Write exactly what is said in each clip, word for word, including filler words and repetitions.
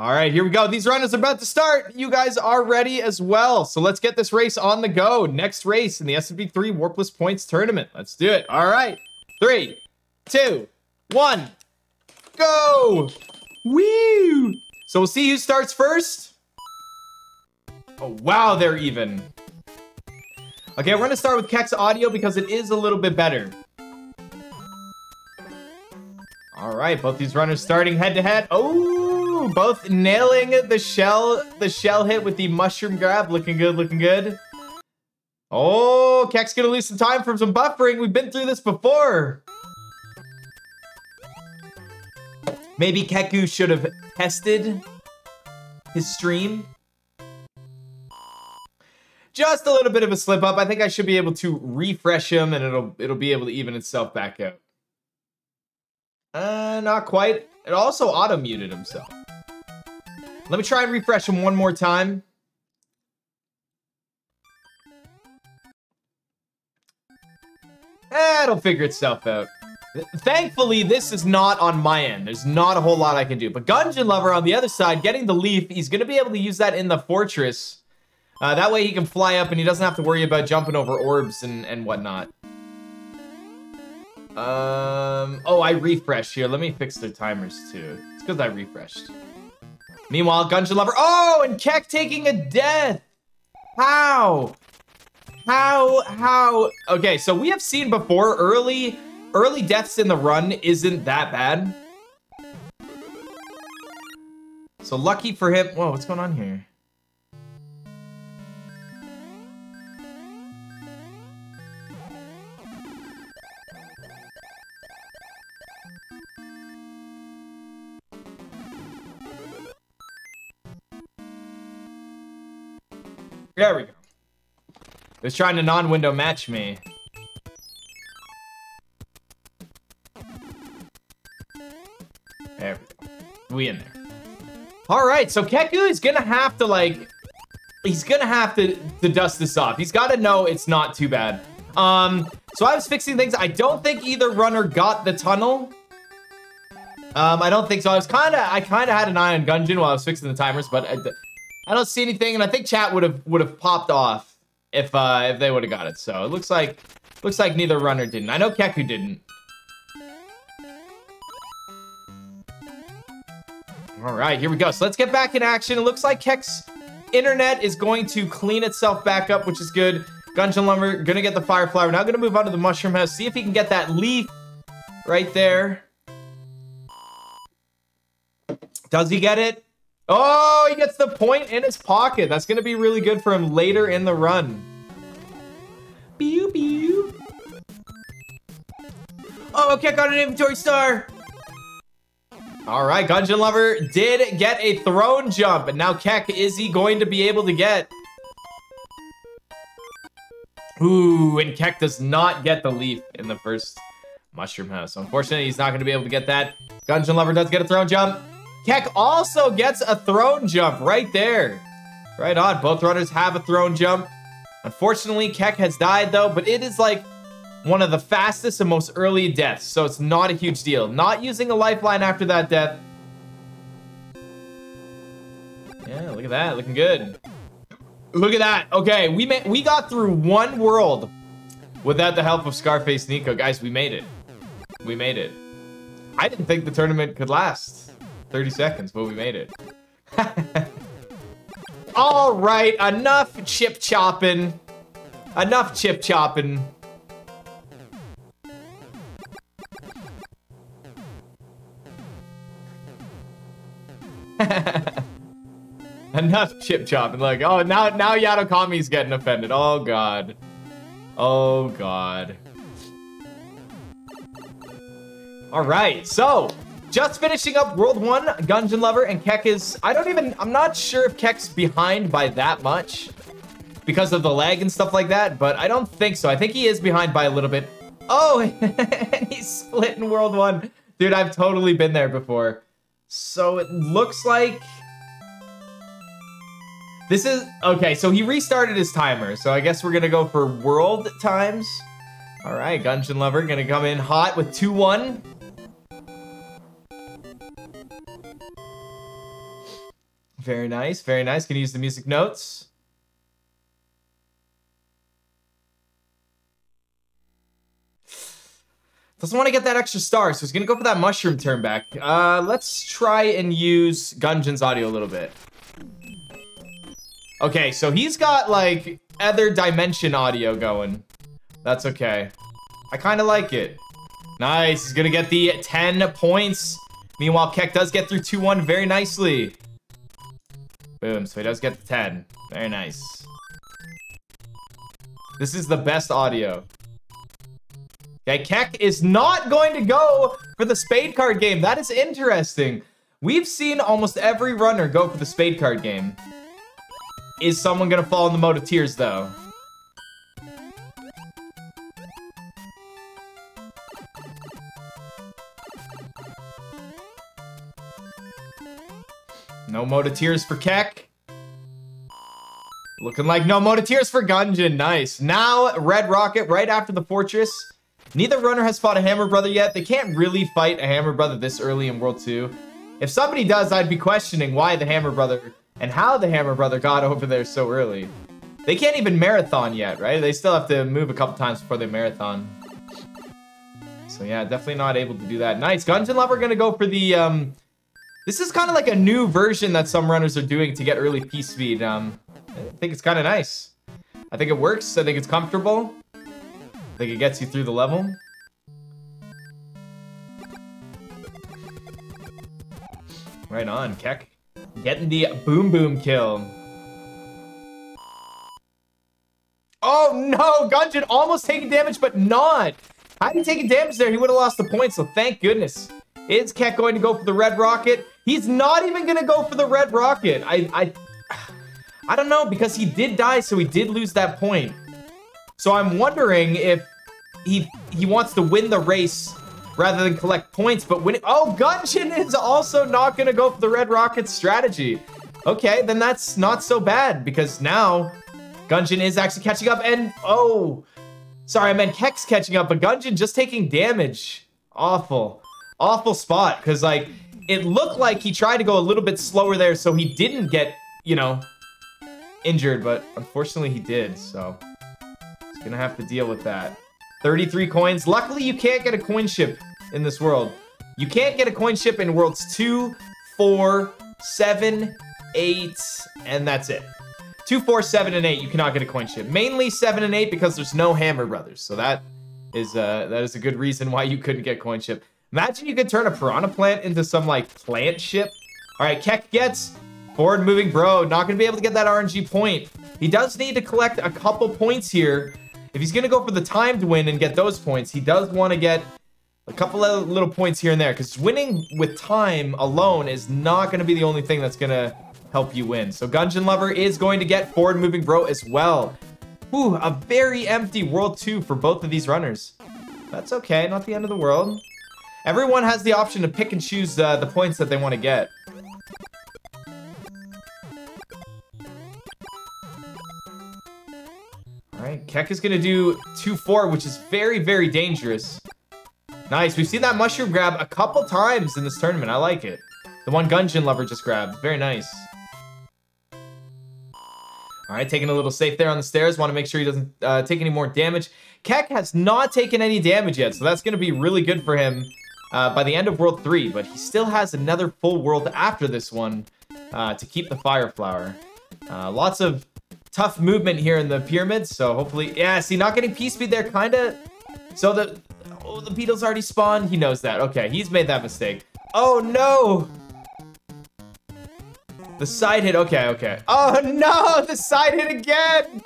All right, here we go. These runners are about to start. You guys are ready as well. So let's get this race on the go. Next race in the S M B three Warpless Points Tournament. Let's do it. All right. Three, two, one, go. Woo. So we'll see who starts first. Oh, wow, they're even. Okay, we're going to start with Kek's audio because it is a little bit better. All right, both these runners starting head to head. Oh. Both nailing the shell, the shell hit with the mushroom grab. Looking good, looking good. Oh, Kek's gonna lose some time from some buffering. We've been through this before. Maybe Keku should have tested his stream. Just a little bit of a slip up. I think I should be able to refresh him and it'll it'll be able to even itself back out. Uh, not quite. It also auto-muted himself. Let me try and refresh him one more time. Eh, it'll figure itself out. Thankfully, this is not on my end. There's not a whole lot I can do. But Gungeon Lover on the other side, getting the leaf, he's going to be able to use that in the fortress. Uh, that way he can fly up and he doesn't have to worry about jumping over orbs and, and whatnot. Um, oh, I refreshed here. Let me fix their timers too. It's because I refreshed. Meanwhile, Gungeon Lover. Oh, and Kek taking a death. How? How? How? Okay, so we have seen before early, early deaths in the run isn't that bad. So lucky for him. Whoa, what's going on here? There we go. It's trying to non-window match me. There we go. We in there. All right, so Keku is gonna have to like, he's gonna have to, to dust this off. He's gotta know it's not too bad. Um, so I was fixing things. I don't think either runner got the tunnel. Um, I don't think so. I was kinda, I kinda had an eye on Gungeon while I was fixing the timers, but I, I don't see anything, and I think chat would have would have popped off if uh, if they would have got it. So it looks like looks like neither runner didn't. I know Keku didn't. All right, here we go. So let's get back in action. It looks like Kek's internet is going to clean itself back up, which is good. Gungeon Lover gonna get the firefly. We're now gonna move on to the mushroom house. See if he can get that leaf right there. Does he get it? Oh, he gets the point in his pocket. That's going to be really good for him later in the run. Pew, pew. Oh, Kek got an inventory star. All right, Gungeon Lover did get a throne jump. And now Kek, is he going to be able to get? Ooh, and Kek does not get the leaf in the first mushroom house. Unfortunately, he's not going to be able to get that. Gungeon Lover does get a throne jump. Kek also gets a throne jump right there. Right on. Both runners have a throne jump. Unfortunately, Kek has died though, but it is like one of the fastest and most early deaths, so it's not a huge deal. Not using a lifeline after that death. Yeah, look at that. Looking good. Look at that. Okay, we made, we got through one world without the help of Scarface Nico. Guys, we made it. We made it. I didn't think the tournament could last thirty seconds, but we made it. All right, enough chip chopping. Enough chip chopping. Enough chip chopping. Like, oh, now, now Yadokami's getting offended. Oh, God. Oh, God. All right, so... just finishing up World one, Gungeon Lover, and Kek is... I don't even... I'm not sure if Kek's behind by that much because of the lag and stuff like that, but I don't think so. I think he is behind by a little bit. Oh, and he's split in World one. Dude, I've totally been there before. So it looks like... this is... okay, so he restarted his timer, so I guess we're going to go for World times. All right, Gungeon Lover going to come in hot with two one. Very nice, very nice. Gonna use the music notes. Doesn't want to get that extra star, so he's gonna go for that mushroom turn back. Uh, let's try and use Gungeon's audio a little bit. Okay, so he's got like other dimension audio going. That's okay. I kind of like it. Nice, he's gonna get the ten points. Meanwhile, Kek does get through two one very nicely. Boom, so he does get the ten. Very nice. This is the best audio. Okay, Kek is not going to go for the spade card game. That is interesting. We've seen almost every runner go for the spade card game. Is someone going to fall in the mode of tears, though? No mode of tears for Kek. Looking like no mode of tears for Gungeon. Nice. Now, Red Rocket right after the Fortress. Neither runner has fought a Hammer Brother yet. They can't really fight a Hammer Brother this early in World two. If somebody does, I'd be questioning why the Hammer Brother and how the Hammer Brother got over there so early. They can't even marathon yet, right? They still have to move a couple times before they marathon. So yeah, definitely not able to do that. Nice. Gungeon Lover gonna go for the... Um, this is kind of like a new version that some runners are doing to get early P speed. Um, I think it's kind of nice. I think it works. I think it's comfortable. I think it gets you through the level. Right on, Kek. Getting the boom boom kill. Oh no, Gungeon almost taking damage, but not. Had he taken damage there, he would have lost the point, so thank goodness. Is Kek going to go for the red rocket? He's not even gonna go for the red rocket. I, I, I don't know, because he did die, so he did lose that point. So I'm wondering if he he wants to win the race rather than collect points, but winning... Oh, Gungeon is also not going to go for the Red Rocket strategy. Okay, then that's not so bad, because now Gungeon is actually catching up, and... Oh, sorry, I meant Kek's catching up, but Gungeon just taking damage. Awful. Awful spot, because, like, it looked like he tried to go a little bit slower there, so he didn't get, you know, injured, but unfortunately he did, so... Gonna have to deal with that. thirty-three coins. Luckily, you can't get a coin ship in this world. You can't get a coin ship in worlds two, four, seven, eight, and that's it. two, four, seven, and eight, you cannot get a coin ship. Mainly seven and eight because there's no Hammer Brothers. So that is, uh, that is a good reason why you couldn't get coin ship. Imagine you could turn a piranha plant into some, like, plant ship. All right, Kek gets forward moving bro. Not gonna be able to get that R N G point. He does need to collect a couple points here. If he's going to go for the timed win and get those points, he does want to get a couple of little points here and there, because winning with time alone is not going to be the only thing that's going to help you win. So Gungeon Lover is going to get forward moving bro as well. Ooh, a very empty World two for both of these runners. That's okay, not the end of the world. Everyone has the option to pick and choose uh, the points that they want to get. Alright, Kek is going to do two four, which is very, very dangerous. Nice, we've seen that mushroom grab a couple times in this tournament. I like it. The one Gungeon Lover just grabbed. Very nice. Alright, taking a little safe there on the stairs. Want to make sure he doesn't uh, take any more damage. Kek has not taken any damage yet, so that's going to be really good for him uh, by the end of World three. But he still has another full world after this one uh, to keep the Fire Flower. Uh, lots of... tough movement here in the pyramids, so hopefully... Yeah, see, not getting P-Speed there, kind of... So the... Oh, the beetle's already spawned. He knows that. Okay, he's made that mistake. Oh, no! The side hit. Okay, okay. Oh, no! The side hit again!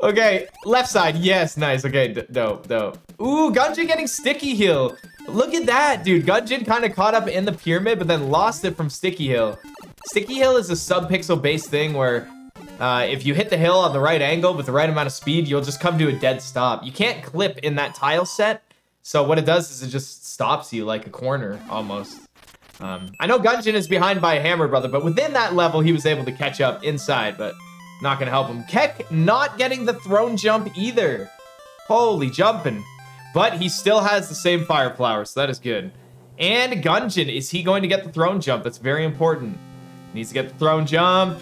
Okay, left side. Yes, nice. Okay, dope, dope. Ooh, Gungeon getting Sticky Hill. Look at that, dude. Gungeon kind of caught up in the pyramid, but then lost it from Sticky Hill. Sticky Hill is a sub-pixel-based thing where... Uh, if you hit the hill on the right angle with the right amount of speed, you'll just come to a dead stop. You can't clip in that tile set, so what it does is it just stops you like a corner, almost. Um, I know Gungeon is behind by a Hammer Brother, but within that level, he was able to catch up inside, but not gonna help him. Kek not getting the throne jump either. Holy jumping. But he still has the same Fire Flower, so that is good. And Gungeon, is he going to get the throne jump? That's very important. Needs to get the throne jump.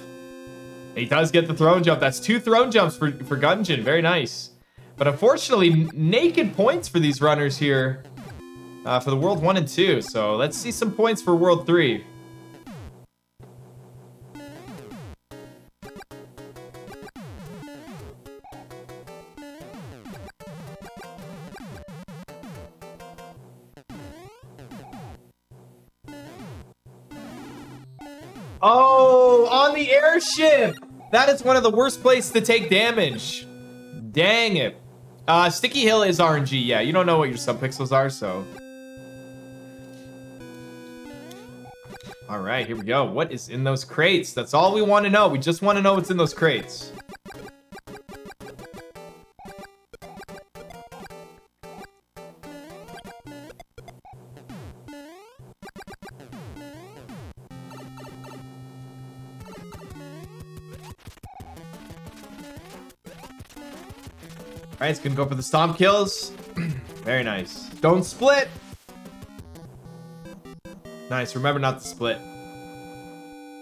He does get the throne jump. That's two throne jumps for, for Gungeon. Very nice. But unfortunately, naked points for these runners here uh, for the World one and two. So let's see some points for World three. Oh, on the airship! That is one of the worst places to take damage. Dang it. Uh, Sticky Hill is R N G, yeah. You don't know what your subpixels are, so... Alright, here we go. What is in those crates? That's all we want to know. We just want to know what's in those crates. Alright, it's gonna go for the stomp kills. Very nice. Don't split! Nice, remember not to split.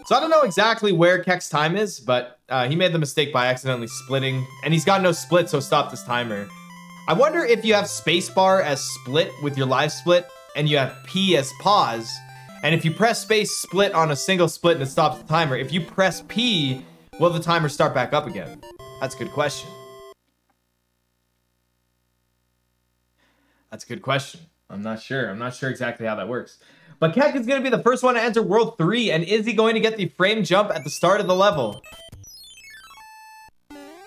So I don't know exactly where Kek's time is, but uh, he made the mistake by accidentally splitting. And he's got no split, so stop this timer. I wonder if you have spacebar as split with your live split, and you have P as pause. And if you press space split on a single split and it stops the timer, if you press P, will the timer start back up again? That's a good question. That's a good question. I'm not sure. I'm not sure exactly how that works. But Kek is going to be the first one to enter World three, and is he going to get the frame jump at the start of the level?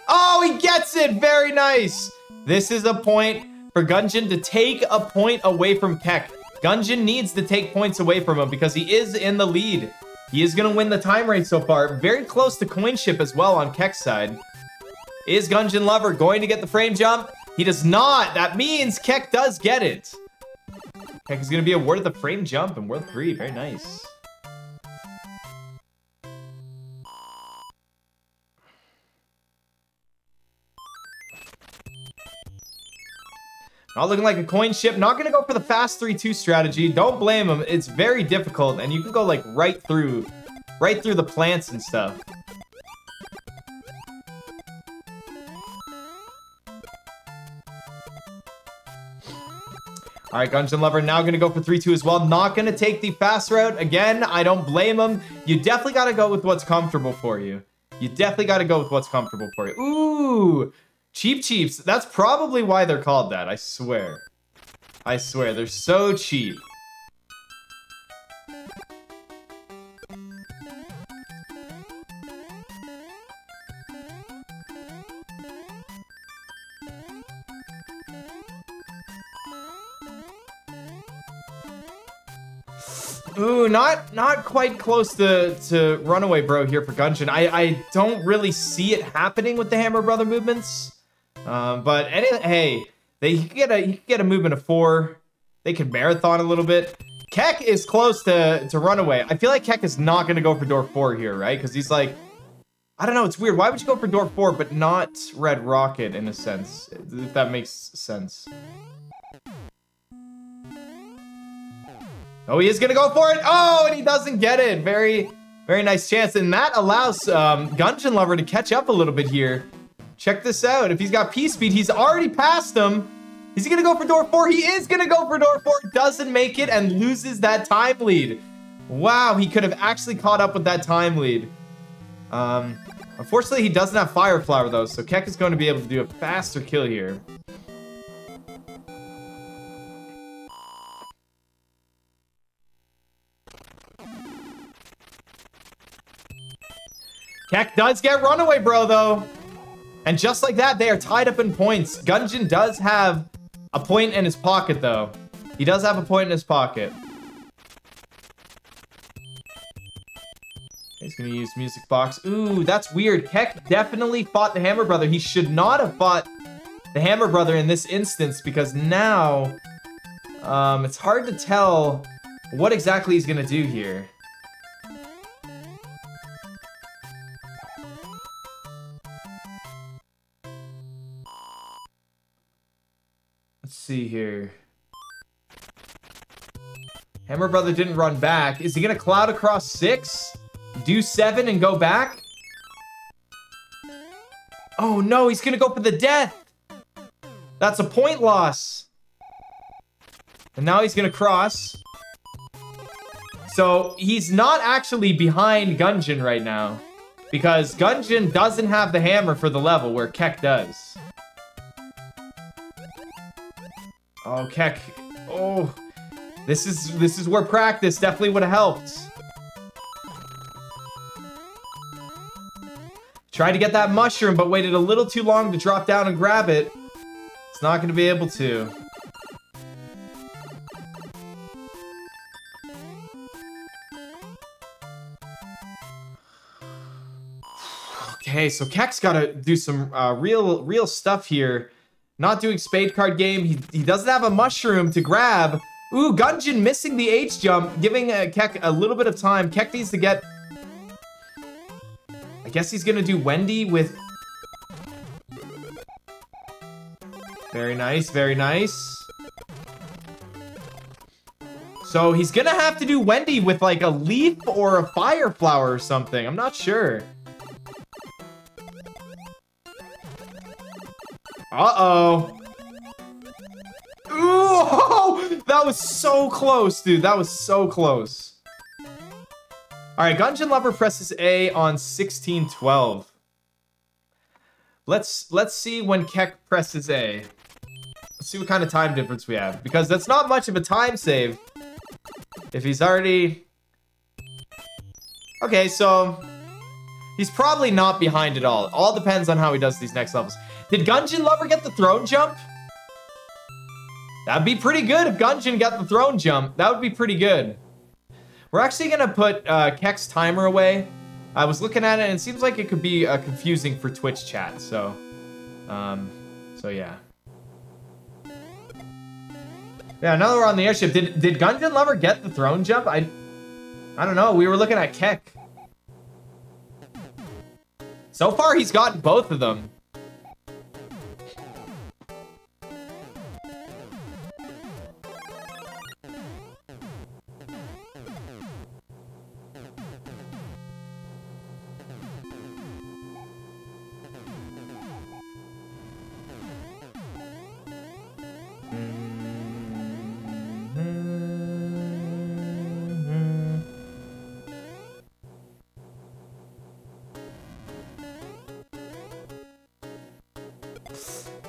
Oh, he gets it! Very nice! This is a point for Gungeon to take a point away from Kek. Gungeon needs to take points away from him because he is in the lead. He is going to win the time rate so far. Very close to coinship as well on Kek's side. Is Gungeon Lover going to get the frame jump? He does not. That means Kek does get it. Kek is going to be awarded the frame jump in World three. Very nice. Not looking like a coin ship. Not going to go for the fast three two strategy. Don't blame him. It's very difficult, and you can go like right through, right through the plants and stuff. All right, Gungeon Lover now going to go for three two as well. Not going to take the fast route. Again, I don't blame him. You definitely got to go with what's comfortable for you. You definitely got to go with what's comfortable for you. Ooh, cheap cheeps. That's probably why they're called that, I swear. I swear, they're so cheap. Ooh, not not quite close to, to Runaway Bro here for Gungeon. I, I don't really see it happening with the Hammer Brother movements. Um, but any, hey, they get a you get a movement of four. They can marathon a little bit. Kek is close to, to Runaway. I feel like Kek is not gonna go for door four here, right? Because he's like, I don't know, it's weird. Why would you go for door four but not Red Rocket in a sense? If that makes sense. Oh, he is going to go for it. Oh, and he doesn't get it. Very, very nice chance. And that allows um, Gungeon Lover to catch up a little bit here. Check this out. If he's got P-Speed, he's already passed him. Is he going to go for door four? He is going to go for door four. Doesn't make it and loses that time lead. Wow, he could have actually caught up with that time lead. Um, unfortunately, he doesn't have Fire Flower, though. So Kek is going to be able to do a faster kill here. Kek does get Runaway Bro, though. And just like that, they are tied up in points. Gungeon does have a point in his pocket, though. He does have a point in his pocket. He's going to use Music Box. Ooh, that's weird. Kek definitely fought the Hammer Brother. He should not have fought the Hammer Brother in this instance because now um, it's hard to tell what exactly he's going to do here. See here. Hammer Brother didn't run back. Is he gonna cloud across six? do seven and go back? Oh no, he's gonna go for the death. That's a point loss. And now he's gonna cross. So he's not actually behind Gungeon right now, because Gungeon doesn't have the hammer for the level where Kek does. Oh, Kek. Oh, this is this is where practice definitely would have helped. Tried to get that mushroom, but waited a little too long to drop down and grab it. It's not going to be able to. Okay, so Kek's got to do some uh, real, real stuff here. Not doing spade card game. He, he doesn't have a mushroom to grab. Ooh, Gungeon missing the H jump, giving uh, Kek a little bit of time. Kek needs to get... I guess he's going to do Wendy with... Very nice, very nice. So he's going to have to do Wendy with like a leaf or a fire flower or something. I'm not sure. Uh-oh. Ooh, that was so close, dude. That was so close. All right, Gungeon Lover presses A on sixteen twelve. Let's let's see when Kek presses A. Let's see what kind of time difference we have, because that's not much of a time save. If he's already... Okay, so he's probably not behind at all. It all depends on how he does these next levels. Did Gungeon Lover get the throne jump? That'd be pretty good if Gungeon got the throne jump. That would be pretty good. We're actually going to put uh, Kek's timer away. I was looking at it and it seems like it could be uh, confusing for Twitch chat, so... Um, so yeah. Yeah, now that we're on the airship, did, did Gungeon Lover get the throne jump? I... I don't know, we were looking at Kek. So far, he's gotten both of them.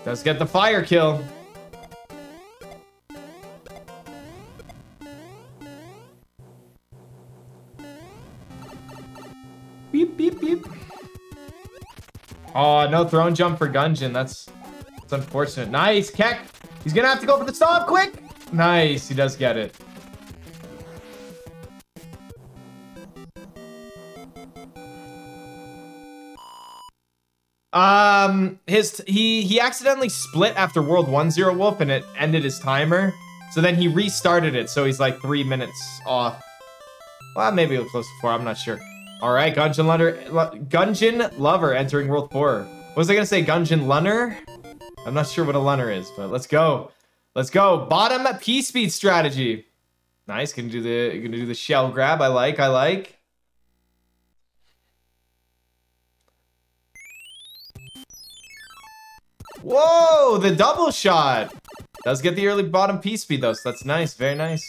Let's get the fire kill. Beep, beep, beep. Oh, no throne jump for Gungeon. That's, that's unfortunate. Nice, Kek. He's going to have to go for the stomp quick. Nice, he does get it. Um, his, he, he accidentally split after World one zero Wolf and it ended his timer. So then he restarted it, so he's like three minutes off. Well, maybe it was close to four, I'm not sure. Alright, Gungeon Lover, Gungeon Lover entering World four. What was I gonna say, Gungeon Lunner? I'm not sure what a Lunner is, but let's go. Let's go, bottom P-speed strategy. Nice, gonna do the, gonna do the shell grab, I like, I like. Whoa, the double shot! Does get the early bottom P speed though, so that's nice, very nice.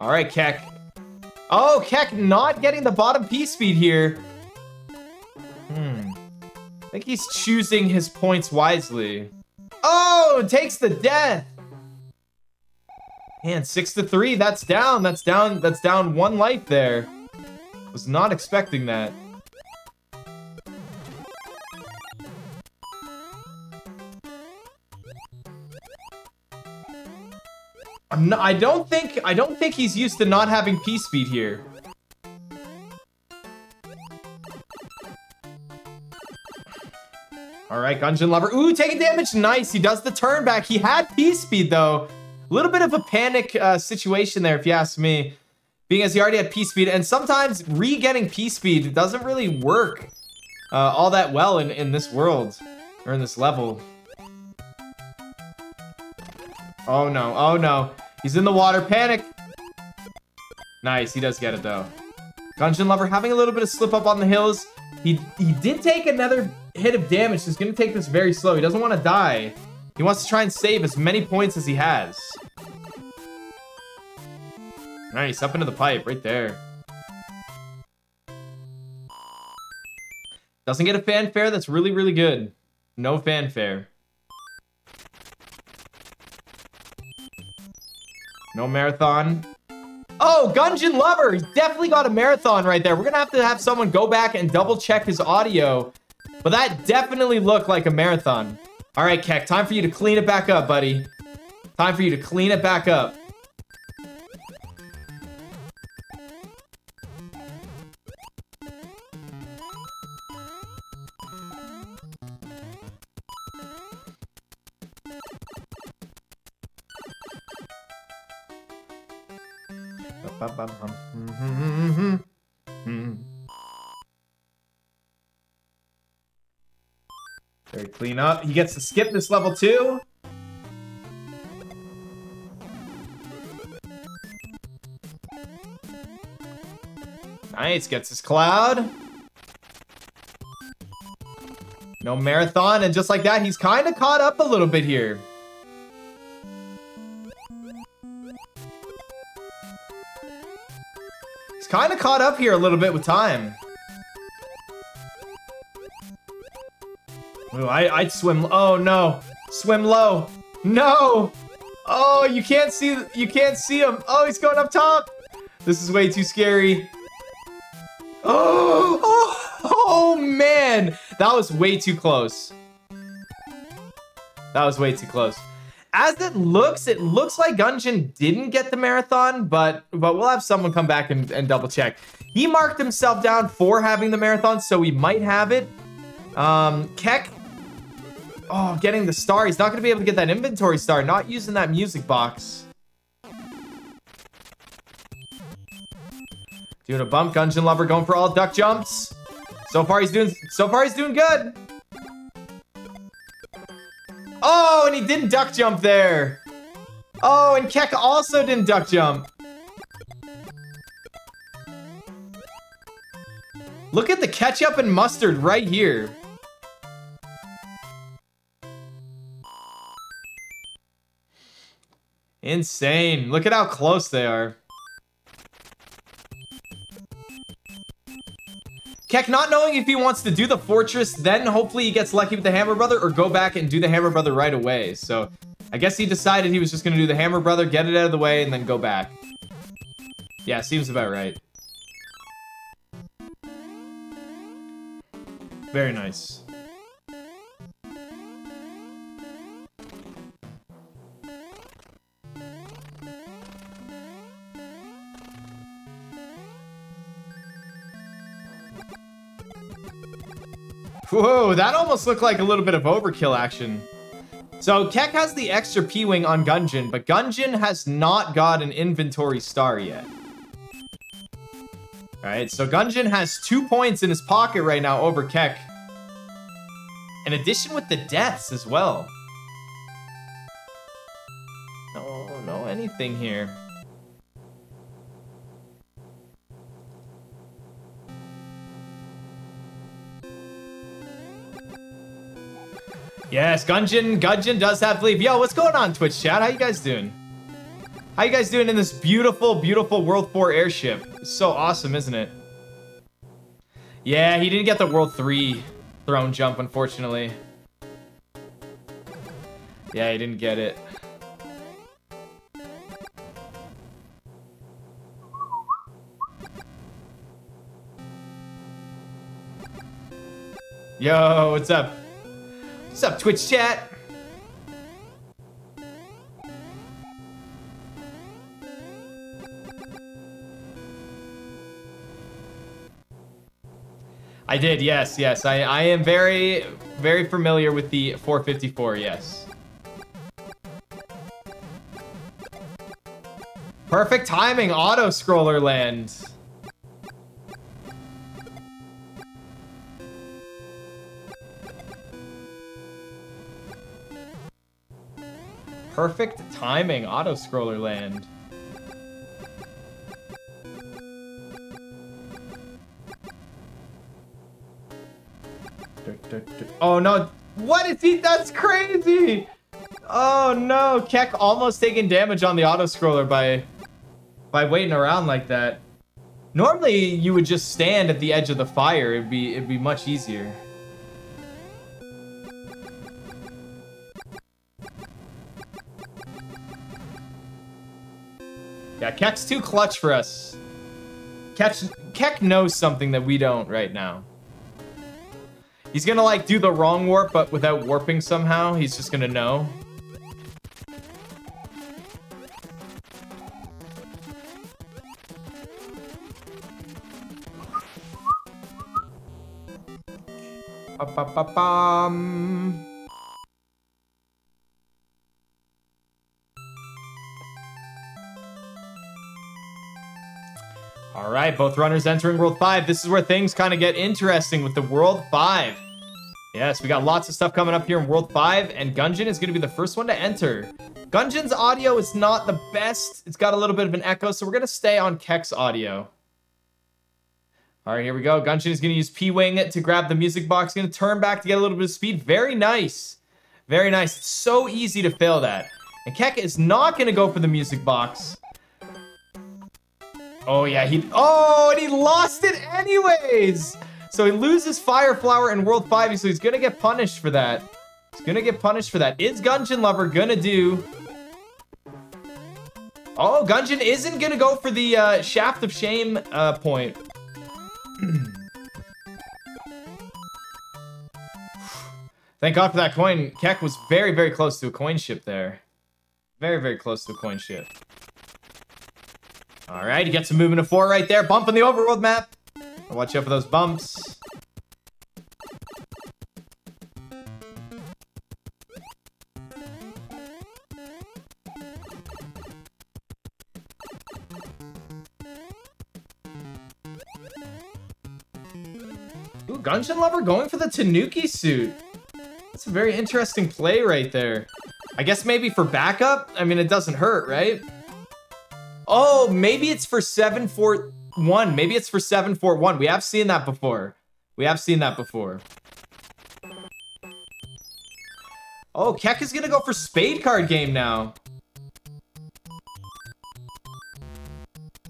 Alright, Kek. Oh, Kek not getting the bottom P speed here. Hmm. I think he's choosing his points wisely. Oh, takes the death! Man, six to three, that's down, that's down, that's down one life there. Was not expecting that. I'm not, I don't think, I don't think he's used to not having P-speed here. Alright, Gungeon Lover, ooh, taking damage, nice, he does the turn back. He had P-speed though. A little bit of a panic uh, situation there, if you ask me. Being as he already had P-speed, and sometimes re-getting P-speed doesn't really work uh, all that well in, in this world, or in this level. Oh no, oh no. He's in the water, panic! Nice, he does get it though. Gungeon Lover having a little bit of slip up on the hills. He he did take another hit of damage, so he's gonna take this very slow. He doesn't want to die. He wants to try and save as many points as he has. Nice, up into the pipe, right there. Doesn't get a fanfare, that's really, really good. No fanfare. No marathon. Oh, Gungeon Lover! He's definitely got a marathon right there. We're gonna have to have someone go back and double check his audio. But that definitely looked like a marathon. All right, Kek, time for you to clean it back up, buddy. Time for you to clean it back up. Very clean up. He gets to skip this level too. Nice, gets his cloud. No marathon, and just like that, he's kind of caught up a little bit here. Kind of caught up here a little bit with time. Ooh, I, I'd swim. Oh no, swim low. No. Oh, you can't see. You can't see him. Oh, he's going up top. This is way too scary. Oh, oh, oh man, that was way too close. That was way too close. As it looks, it looks like Gungeon didn't get the marathon, but but we'll have someone come back and, and double check. He marked himself down for having the marathon, so he might have it. Um, Kek, oh, getting the star. He's not gonna be able to get that inventory star. Not using that music box. Doing a bump. Gungeon Lover going for all duck jumps. So far he's doing. So far he's doing good. Oh, and he didn't duck jump there. Oh, and Kek also didn't duck jump. Look at the ketchup and mustard right here. Insane. Look at how close they are. Kek not knowing if he wants to do the fortress, then hopefully he gets lucky with the Hammer Brother, or go back and do the Hammer Brother right away. So I guess he decided he was just going to do the Hammer Brother, get it out of the way, and then go back. Yeah, seems about right. Very nice. Whoa, that almost looked like a little bit of overkill action. So Kek has the extra P-Wing on Gungeon, but Gungeon has not got an inventory star yet. All right, so Gungeon has two points in his pocket right now over Kek. In addition with the deaths as well. No, no anything here. Yes, Gungeon, Gungeon does have leave. Yo, what's going on, Twitch chat? How you guys doing? How you guys doing in this beautiful, beautiful World four airship? It's so awesome, isn't it? Yeah, he didn't get the World three throne jump, unfortunately. Yeah, he didn't get it. Yo, what's up? What's up, Twitch chat? I did, yes, yes. I, I am very, very familiar with the four fifty-four, yes. Perfect timing, auto-scroller land. Perfect timing, auto-scroller land. Oh no, what is he? That's crazy! Oh no, Kek almost taking damage on the auto-scroller by, by waiting around like that. Normally, you would just stand at the edge of the fire. It'd be, it'd be much easier. Yeah, Kek's too clutch for us. Kek, Kek knows something that we don't right now. He's gonna, like, do the wrong warp, but without warping somehow. He's just gonna know. Ba-ba-ba-bum. All right, both runners entering World five. This is where things kind of get interesting with the World five. Yes, we got lots of stuff coming up here in World five, and Gungeon is going to be the first one to enter. Gungeon's audio is not the best. It's got a little bit of an echo, so we're going to stay on Kek's audio. All right, here we go. Gungeon is going to use P-Wing to grab the music box. Going to turn back to get a little bit of speed. Very nice. Very nice. It's so easy to fail that. And Kek is not going to go for the music box. Oh, yeah, he... Oh, and he lost it anyways! So he loses Fire Flower in World five, so he's gonna get punished for that. He's gonna get punished for that. Is Gungeon Lover gonna do... Oh, Gungeon isn't gonna go for the uh, Shaft of Shame uh, point. Thank God for that coin. Kek was very, very close to a coin ship there. Very, very close to a coin ship. All right, he gets a movement of four right there. Bump on the overworld map. Watch out for those bumps. Ooh, Gungeon Lover going for the Tanuki suit. That's a very interesting play right there. I guess maybe for backup? I mean, it doesn't hurt, right? Oh, maybe it's for seven four one. Maybe it's for seven four one. We have seen that before. We have seen that before. Oh, Kek is going to go for spade card game now.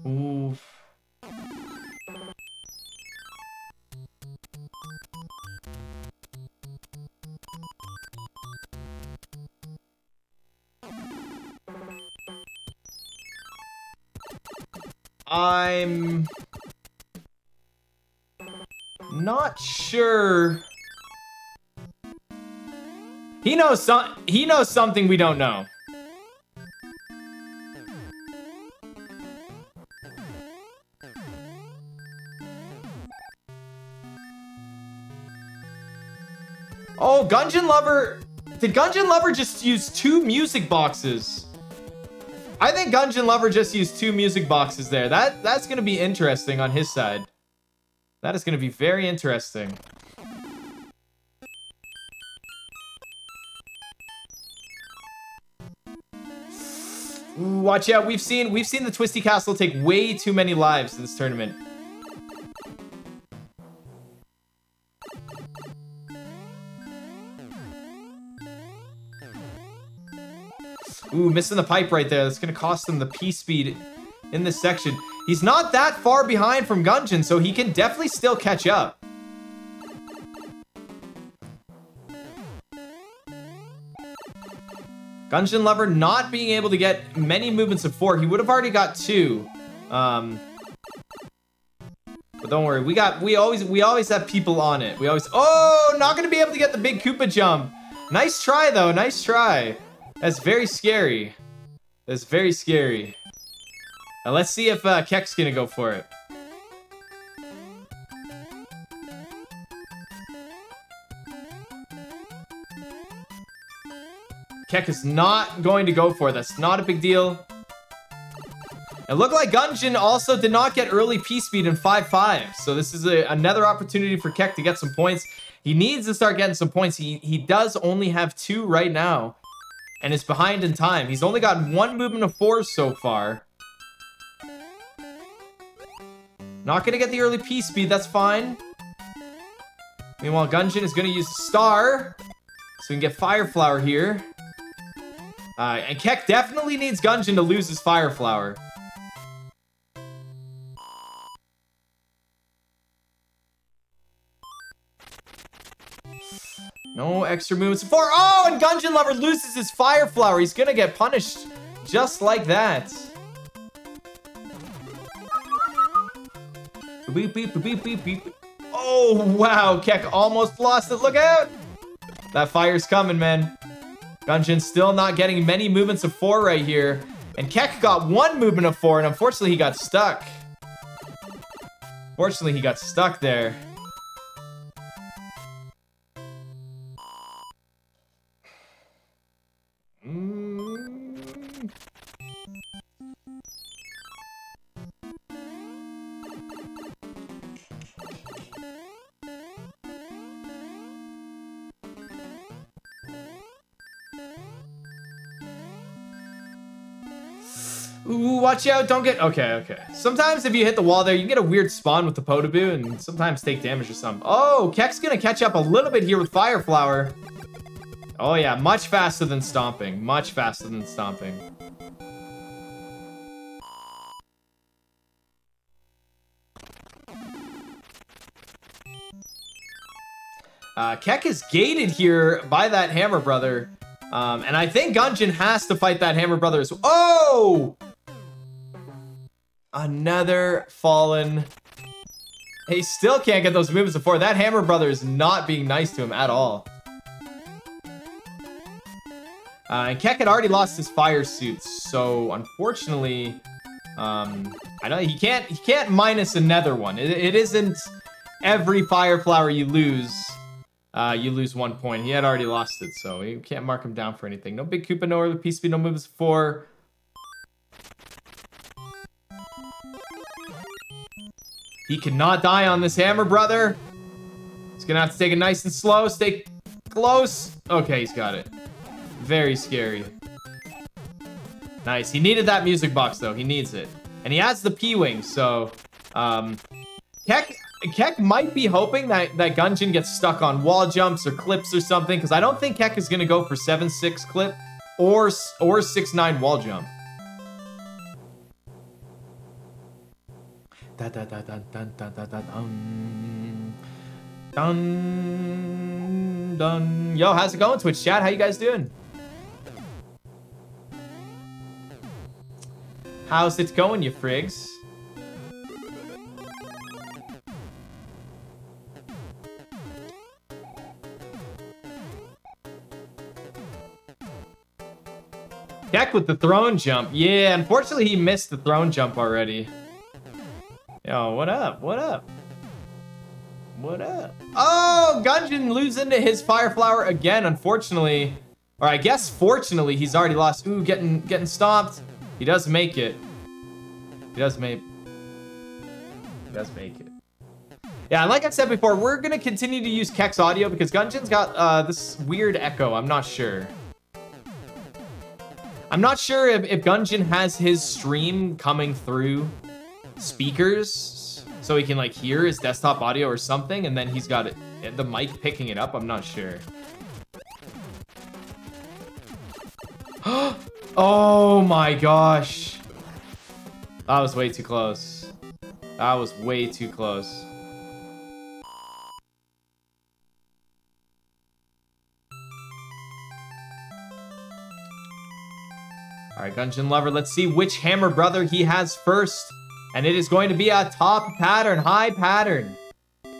Oof. I'm not sure. He knows some he knows something we don't know. Oh, Gungeon Lover. Did Gungeon Lover just use two music boxes? I think Gungeon Lover just used two music boxes there. That that's gonna be interesting on his side. That is gonna be very interesting. Ooh, watch out! We've seen we've seen the Twisty Castle take way too many lives in this tournament. Ooh, missing the pipe right there. That's going to cost him the P-speed in this section. He's not that far behind from Gungeon, so he can definitely still catch up. Gungeon Lover not being able to get many movements of four. He would have already got two. Um, but don't worry. We got. We always, we always have people on it. We always... Oh, not going to be able to get the big Koopa jump. Nice try, though. Nice try. That's very scary. That's very scary. Now let's see if uh, Kek's gonna go for it. Kek is not going to go for it. That's not a big deal. It looked like Gungeon also did not get early P-speed in five five. So this is a, another opportunity for Kek to get some points. He needs to start getting some points. He, he does only have two right now. and is behind in time. He's only got one movement of fours so far. Not gonna get the early P speed, that's fine. Meanwhile, Gungeon is gonna use Star, so we can get Fire Flower here. Uh, and Kek definitely needs Gungeon to lose his Fire Flower. No extra moves for. Oh, and Gungeon Lover loses his Fire Flower. He's gonna get punished just like that. Beep, beep, beep, beep, beep. Oh, wow. Kek almost lost it. Look out. That fire's coming, man. Gungeon still not getting many movements of four right here. And Kek got one movement of four, and unfortunately, he got stuck. Fortunately, he got stuck there. Watch out, don't get... Okay, okay. Sometimes if you hit the wall there, you can get a weird spawn with the Potaboo and sometimes take damage or something. Oh, Kek's gonna catch up a little bit here with Fire Flower. Oh yeah, much faster than stomping. Much faster than stomping. Uh, Kek is gated here by that Hammer Brother. Um, and I think Gungeon has to fight that Hammer Brother as well. Oh! Another fallen. He still can't get those movements before. That Hammer Brother is not being nice to him at all. Uh, and Kek had already lost his fire suit, so unfortunately, um, I know he can't. He can't minus another one. It, it isn't every Fire Flower you lose. Uh, you lose one point. He had already lost it, so you can't mark him down for anything. No big Koopa, no early P speed, no movements before. He cannot die on this Hammer Brother. He's gonna have to take it nice and slow. Stay close. Okay, he's got it. Very scary. Nice. He needed that music box, though. He needs it. And he has the P-Wing, so... Um, Kek, Kek might be hoping that, that Gungeon gets stuck on wall jumps or clips or something, because I don't think Kek is gonna go for seven six clip or or six nine wall jump. Dun, dun, dun, dun, dun, dun, dun. Dun, dun. Yo, how's it going, Twitch chat? How you guys doing? How's it going, you frigs? Kek with the throne jump. Yeah, unfortunately, he missed the throne jump already. Yo, what up? What up? What up? Oh, Gungeon losing to his Fire Flower again, unfortunately. Or I guess fortunately, he's already lost. Ooh, getting getting stomped. He does make it. He does make He does make it. Yeah, like I said before, we're gonna continue to use Kek's audio because Gungeon's got uh, this weird echo. I'm not sure. I'm not sure if, if Gungeon has his stream coming through speakers so he can like hear his desktop audio or something, and then he's got it, the mic picking it up. I'm not sure. Oh my gosh, that was way too close. That was way too close. All right, Gungeon Lover, let's see which Hammer Brother he has first. And it is going to be a top pattern, high pattern. All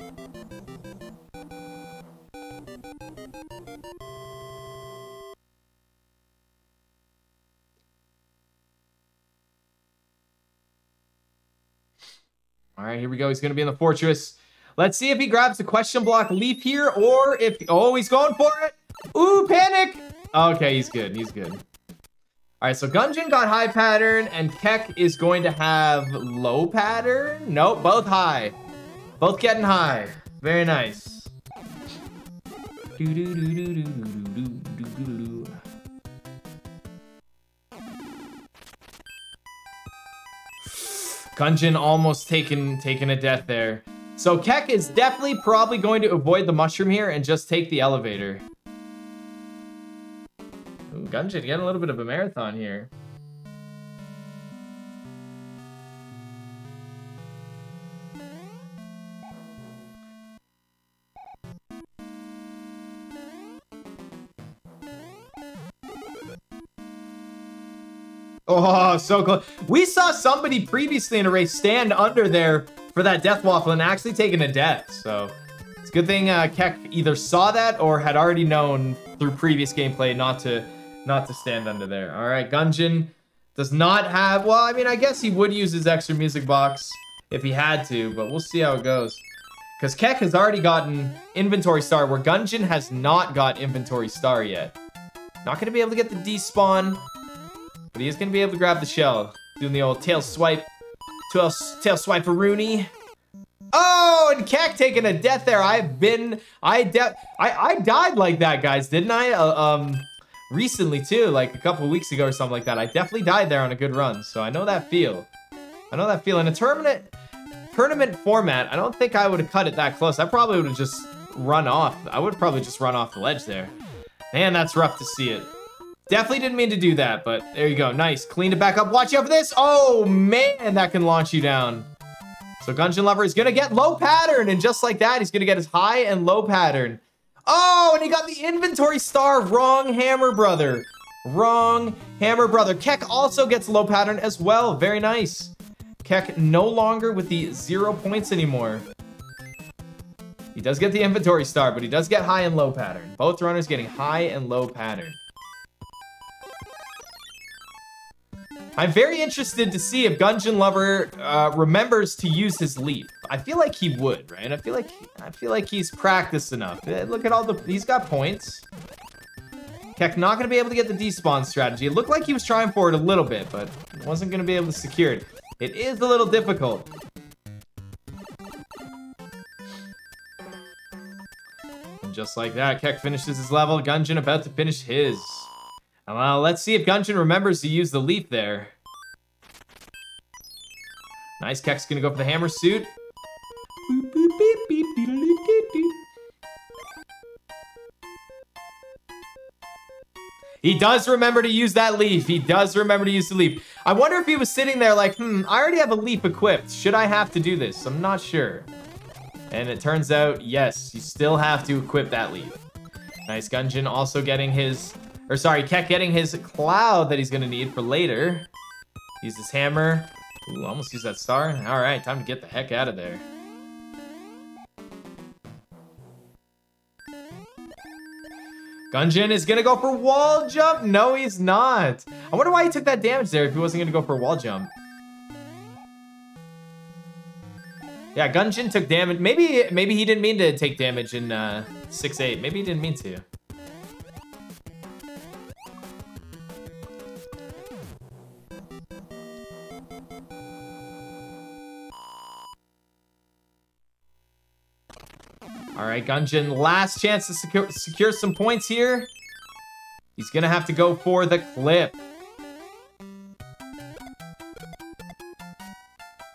right, here we go. He's going to be in the fortress. Let's see if he grabs the question block leap here or if... Oh, he's going for it. Ooh, panic. Okay, he's good. He's good. All right, so Gungeon got high pattern, and Kek is going to have low pattern. Nope, both high. Both getting high. Very nice. Gungeon almost taking, taking a death there. So Kek is definitely probably going to avoid the mushroom here and just take the elevator. Ooh, Gungeon getting a little bit of a marathon here. Oh, so close. We saw somebody previously in a race stand under there for that death waffle and actually taking a death. So it's a good thing uh, Kek either saw that or had already known through previous gameplay not to not to stand under there. All right, Gungeon does not have... Well, I mean, I guess he would use his extra music box if he had to, but we'll see how it goes. Because Kek has already gotten inventory star where Gungeon has not got inventory star yet. Not going to be able to get the despawn. But he's going to be able to grab the shell. Doing the old tail swipe. Tail, tail swipe-a-rooney. Oh, and Kek taking a death there. I've been... I de I, I died like that, guys, didn't I? Uh, um, recently, too. Like, a couple weeks ago or something like that. I definitely died there on a good run. So, I know that feel. I know that feel. In a tournament, tournament format, I don't think I would have cut it that close. I probably would have just run off. I would probably just run off the ledge there. Man, that's rough to see it. Definitely didn't mean to do that, but there you go. Nice. Cleaned it back up. Watch out for this. Oh, man, that can launch you down. So Gungeon Lover is going to get low pattern, and just like that, he's going to get his high and low pattern. Oh, and he got the inventory star. Wrong hammer, brother. Wrong hammer, brother. Kek also gets low pattern as well. Very nice. Kek no longer with the zero points anymore. He does get the inventory star, but he does get high and low pattern. Both runners getting high and low pattern. I'm very interested to see if Gungeon Lover uh, remembers to use his leap. I feel like he would, right? I feel like I feel like he's practiced enough. Look at all the... He's got points. Kek not going to be able to get the despawn strategy. It looked like he was trying for it a little bit, but wasn't going to be able to secure it. It is a little difficult. And just like that, Kek finishes his level. Gungeon about to finish his. Well, let's see if Gungeon remembers to use the leap there. Nice, Kek's gonna go for the hammer suit. He does remember to use that leap. He does remember to use the leap. I wonder if he was sitting there like, hmm, I already have a leap equipped. Should I have to do this? I'm not sure. And it turns out, yes, you still have to equip that leap. Nice, Gungeon also getting his... Or sorry, Kek getting his cloud that he's gonna need for later. Use this hammer. Ooh, almost used that star. All right, time to get the heck out of there. Gungeon is gonna go for wall jump. No, he's not. I wonder why he took that damage there if he wasn't gonna go for wall jump. Yeah, Gungeon took damage. Maybe, maybe he didn't mean to take damage in uh, six eight. Maybe he didn't mean to. All right, Gungeon, last chance to secure, secure some points here. He's gonna have to go for the clip.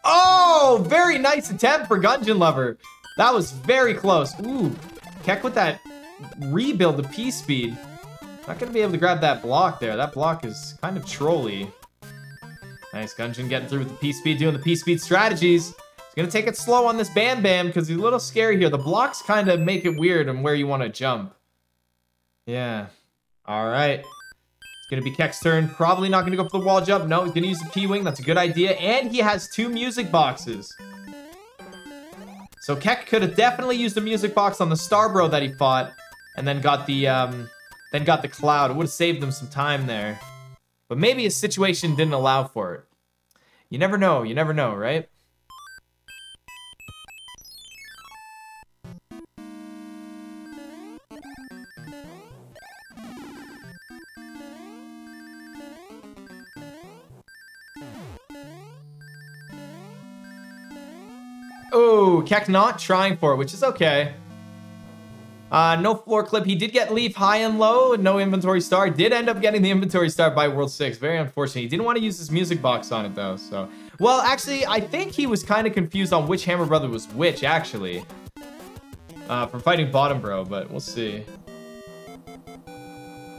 Oh, very nice attempt for Gungeon Lover. That was very close. Ooh, Kek with that rebuild to P-Speed. Not gonna be able to grab that block there. That block is kind of trolly. Nice, Gungeon getting through with the P-Speed, doing the P-Speed strategies. Gonna take it slow on this Bam Bam because he's a little scary here. The blocks kind of make it weird on where you want to jump. Yeah. All right. It's gonna be Kek's turn. Probably not gonna go for the wall jump. No, he's gonna use the P-Wing. That's a good idea. And he has two music boxes. So Kek could have definitely used the music box on the Starbro that he fought, and then got the um, then got the cloud. It would have saved him some time there. But maybe his situation didn't allow for it. You never know. You never know, right? Kek not trying for it, which is okay. Uh, no floor clip. He did get leaf high and low. No inventory star. Did end up getting the inventory star by World six. Very unfortunate. He didn't want to use his music box on it, though. So, well, actually, I think he was kind of confused on which Hammer Brother was which, actually. Uh, from fighting Bottom Bro, but we'll see.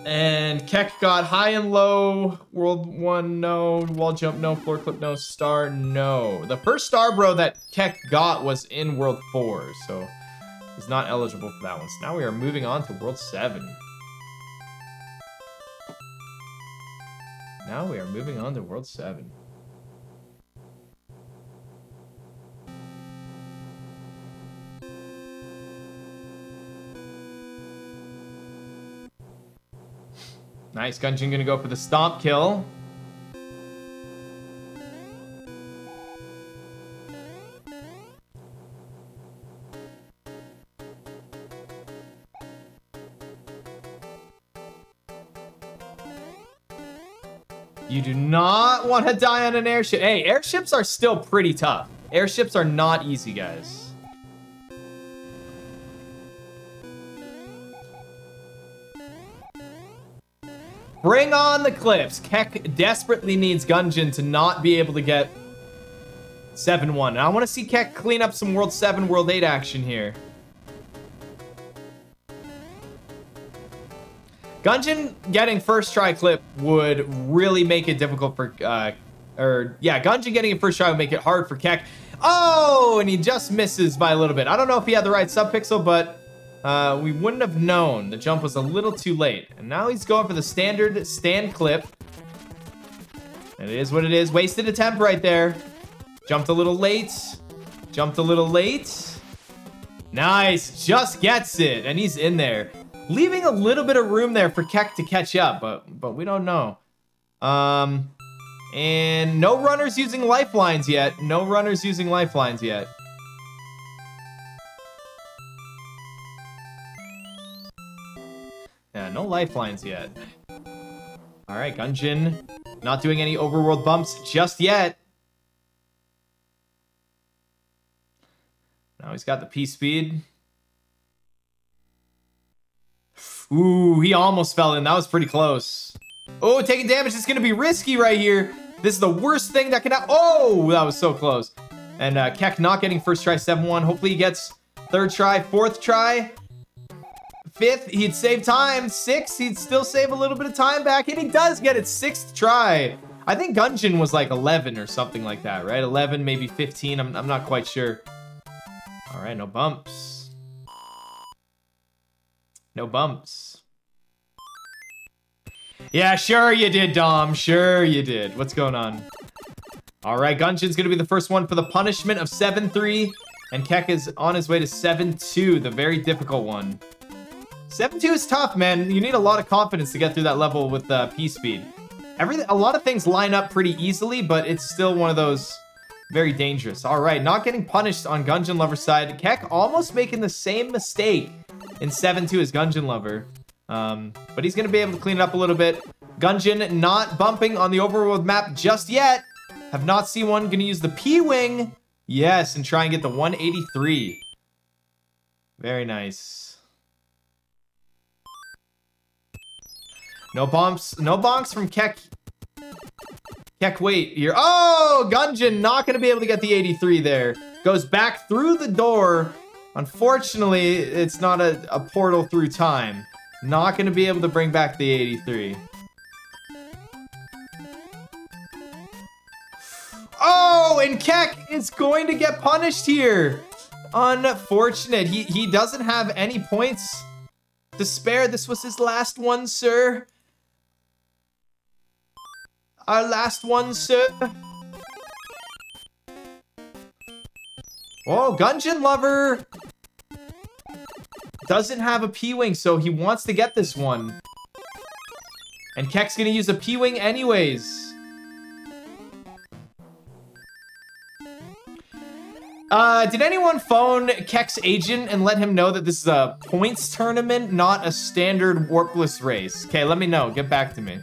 And Kek got high and low. World one, no. Wall jump, no. Floor clip, no. Star, no. The first star, bro, that Kek got was in World four, so... he's not eligible for that one. So now we are moving on to World seven. Now we are moving on to World seven. Nice, Gungeon gonna go for the stomp kill. You do not want to die on an airship. Hey, airships are still pretty tough. Airships are not easy, guys. Bring on the clips. Kek desperately needs Gungeon to not be able to get seven one. And I want to see Kek clean up some World seven, World eight action here. Gungeon getting first try clip would really make it difficult for, uh, or yeah, Gungeon getting a first try would make it hard for Kek. Oh, and he just misses by a little bit. I don't know if he had the right subpixel, but uh, we wouldn't have known. The jump was a little too late. And now he's going for the standard stand clip. And it is what it is. Wasted attempt right there. Jumped a little late. Jumped a little late. Nice. Just gets it. And he's in there. Leaving a little bit of room there for Kek to catch up, but but we don't know. Um, and no runners using lifelines yet. No runners using lifelines yet. Yeah, no lifelines yet. All right, Gungeon not doing any overworld bumps just yet. Now he's got the P-Speed. Ooh, he almost fell in. That was pretty close. Oh, taking damage is going to be risky right here. This is the worst thing that can happen. Oh, that was so close. And uh, Kek not getting first try, seven one. Hopefully he gets third try, fourth try. Fifth, he'd save time. Sixth, he'd still save a little bit of time back. And he does get its sixth try. I think Gungeon was like eleven or something like that, right? eleven, maybe fifteen. I'm, I'm not quite sure. All right, no bumps. No bumps. Yeah, sure you did, Dom. Sure you did. What's going on? All right, Gungeon's going to be the first one for the punishment of seven three. And Kek is on his way to seven two, the very difficult one. seven two is tough, man. You need a lot of confidence to get through that level with uh, P-Speed. Every, a lot of things line up pretty easily, but it's still one of those very dangerous. All right, not getting punished on Gungeon Lover's side. Kek almost making the same mistake. In seven two is Gungeon Lover. Um, but he's going to be able to clean it up a little bit. Gungeon not bumping on the overworld map just yet. Have not seen one. Going to use the P-Wing. Yes, and try and get the one eighty-three. Very nice. No bumps. No bonks from Kek. Kek, wait. You're... Oh! Gungeon not going to be able to get the eighty-three there. Goes back through the door. Unfortunately, it's not a, a portal through time. Not gonna be able to bring back the eighty-three. Oh, and Kek is going to get punished here. Unfortunate. He, he doesn't have any points to spare. This was his last one, sir. Our last one, sir. Oh, Gungeon Lover doesn't have a P-Wing, so he wants to get this one. And Kek's going to use a P-Wing anyways. Uh, did anyone phone Kek's agent and let him know that this is a points tournament, not a standard warpless race? Okay, let me know. Get back to me.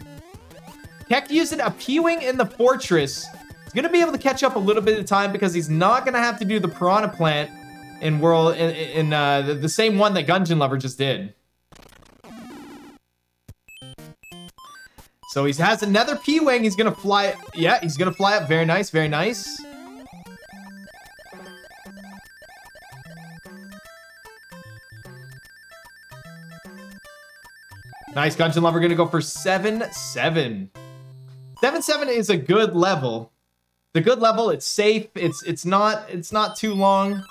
Kek using a P-Wing in the fortress. Gonna be able to catch up a little bit of time because he's not gonna have to do the piranha plant in world in, in uh, the, the same one that Gungeon Lover just did. So he has another P-Wing. He's gonna fly. Yeah, he's gonna fly up. Very nice, very nice. Nice, Gungeon Lover gonna go for seven seven. seven seven is a good level. The good level, it's safe, it's it's not it's not too long.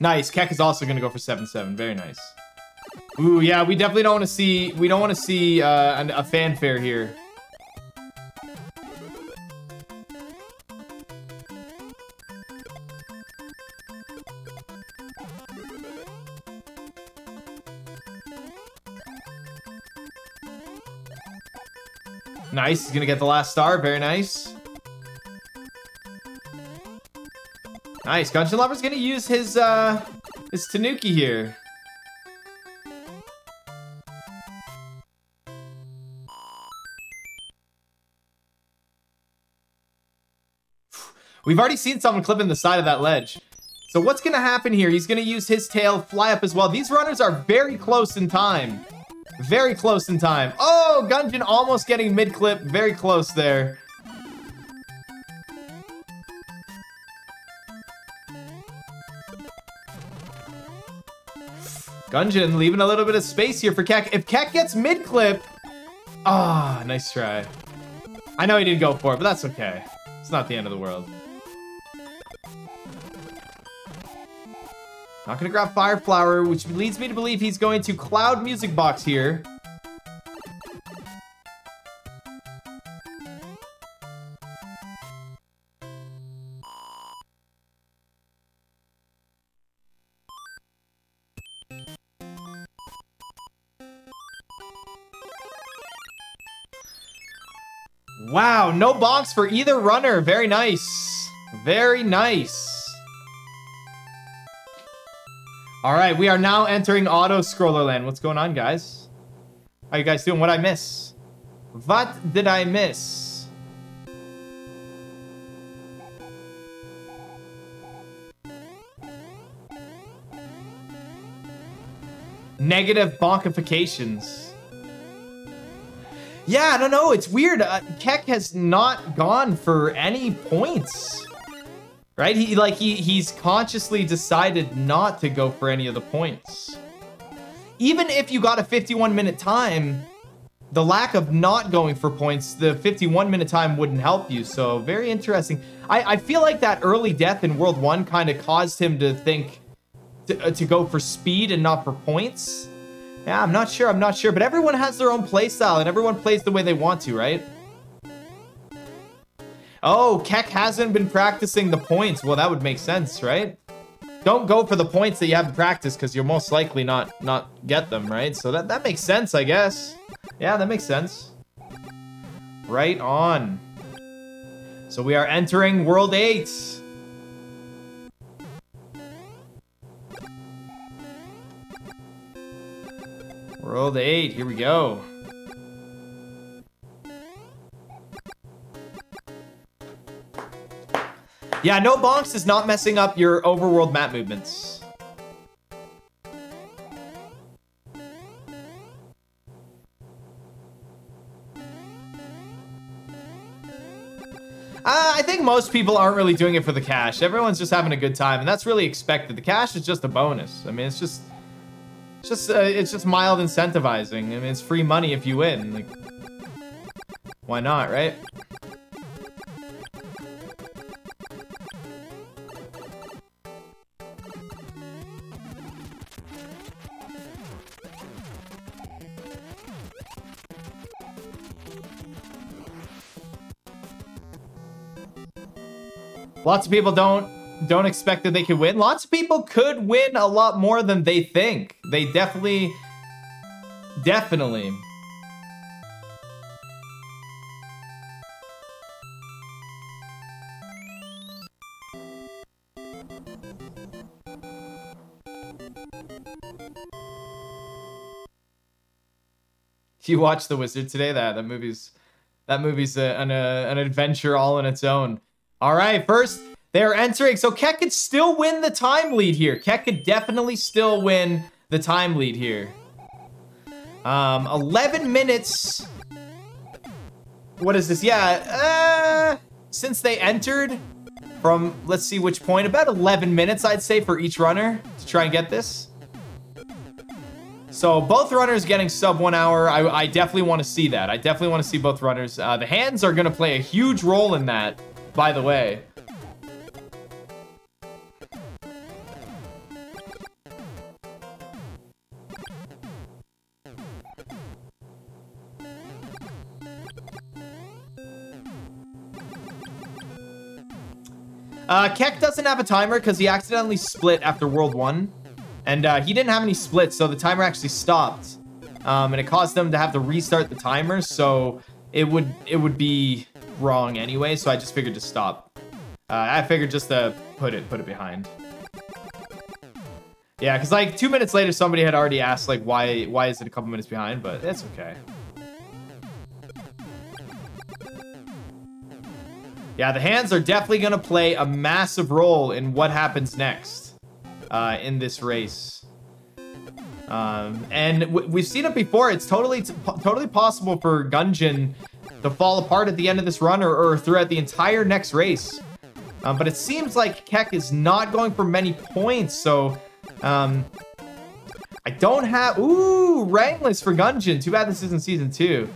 Nice, Kek is also gonna go for seven seven. Very nice. Ooh, yeah, we definitely don't wanna see we don't wanna see uh, an, a fanfare here. Nice, he's gonna get the last star, very nice. Nice, Gungeon Lover's gonna use his, uh, his Tanuki here. We've already seen someone clipping the side of that ledge. So what's gonna happen here? He's gonna use his tail, fly up as well. These runners are very close in time. Very close in time. Oh, Gungeon almost getting mid-clip. Very close there. Gungeon leaving a little bit of space here for Kek. If Kek gets mid-clip... Ah, oh, nice try. I know he didn't go for it, but that's okay. It's not the end of the world. Not gonna grab Fireflower, which leads me to believe he's going to Cloud Music Box here. Wow, no box for either runner. Very nice. Very nice. All right, we are now entering auto-scroller land. What's going on, guys? How you guys doing? What'd I miss? What did I miss? Negative bonkifications. Yeah, I don't know. It's weird. Uh, Kek has not gone for any points. Right? He like he he's consciously decided not to go for any of the points. Even if you got a fifty-one minute time, the lack of not going for points, the fifty-one minute time wouldn't help you. So very interesting. I, I feel like that early death in World One kind of caused him to think to, uh, to go for speed and not for points. Yeah, I'm not sure. I'm not sure. But everyone has their own play style and everyone plays the way they want to, right? Oh, Kek hasn't been practicing the points. Well, that would make sense, right? Don't go for the points that you haven't practiced because you're most likely not not get them, right? So that, that makes sense, I guess. Yeah, that makes sense. Right on. So we are entering World eight. World eight, here we go. Yeah, no bonks is not messing up your overworld map movements. Uh, I think most people aren't really doing it for the cash. Everyone's just having a good time, and that's really expected. The cash is just a bonus. I mean, it's just, it's just, uh, it's just mild incentivizing. I mean, it's free money if you win. Like, why not, right? Lots of people don't don't expect that they could win. Lots of people could win a lot more than they think. They definitely, definitely. You watched The Wizard today? That that movie's That movie's a, an, a, an adventure all on its own. All right, first they're entering. So Kek could still win the time lead here. Kek could definitely still win the time lead here. Um, eleven minutes. What is this? Yeah, uh, since they entered from, let's see which point, about eleven minutes, I'd say, for each runner to try and get this. So both runners getting sub one hour. I, I definitely want to see that. I definitely want to see both runners. Uh, the hands are going to play a huge role in that, by the way. Uh, Kek doesn't have a timer because he accidentally split after World one. And uh, he didn't have any splits, so the timer actually stopped. Um, and it caused them to have to restart the timer, so it would it would be wrong anyway, so I just figured to stop. Uh, I figured just to put it, put it behind. Yeah, because like two minutes later, somebody had already asked, like, why, why is it a couple minutes behind, but that's okay. Yeah, the hands are definitely going to play a massive role in what happens next uh, in this race. Um, and w we've seen it before. It's totally t totally possible for Gungeon to fall apart at the end of this run or, or throughout the entire next race. Um, but it seems like Kek is not going for many points, so um, I don't have... Ooh, rankless for Gungeon. Too bad this isn't Season two.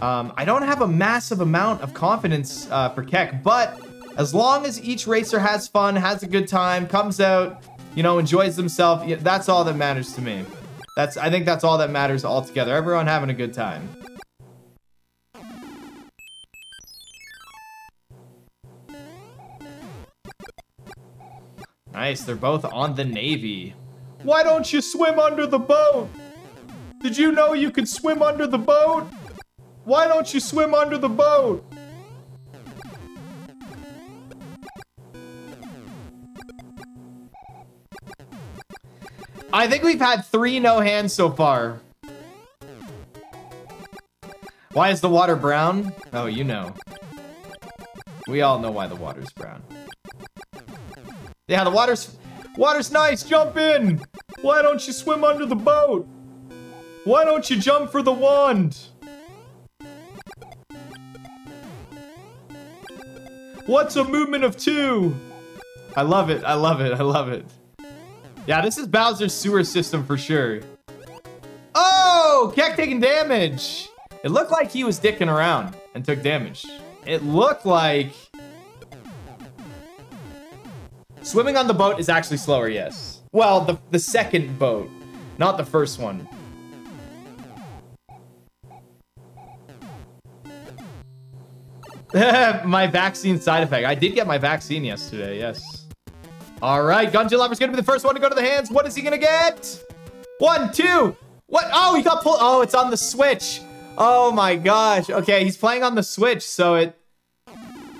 Um, I don't have a massive amount of confidence uh, for Kek, but as long as each racer has fun, has a good time, comes out, you know, enjoys themselves, that's all that matters to me. That's I think that's all that matters altogether. Everyone having a good time. Nice, they're both on the Navy. Why don't you swim under the boat? Did you know you could swim under the boat? Why don't you swim under the boat? I think we've had three no hands so far. Why is the water brown? Oh, you know. We all know why the water's brown. Yeah, the water's... Water's nice! Jump in! Why don't you swim under the boat? Why don't you jump for the wand? What's a movement of two? I love it. I love it. I love it. Yeah, this is Bowser's sewer system for sure. Oh, Kek taking damage. It looked like he was dicking around and took damage. It looked like... Swimming on the boat is actually slower, yes. Well, the, the second boat, not the first one. My vaccine side effect. I did get my vaccine yesterday, yes. All right, Gungeon Lover's going to be the first one to go to the hands. What is he going to get? One, two. What? Oh, he got pulled. Oh, it's on the Switch. Oh, my gosh. Okay, he's playing on the Switch, so it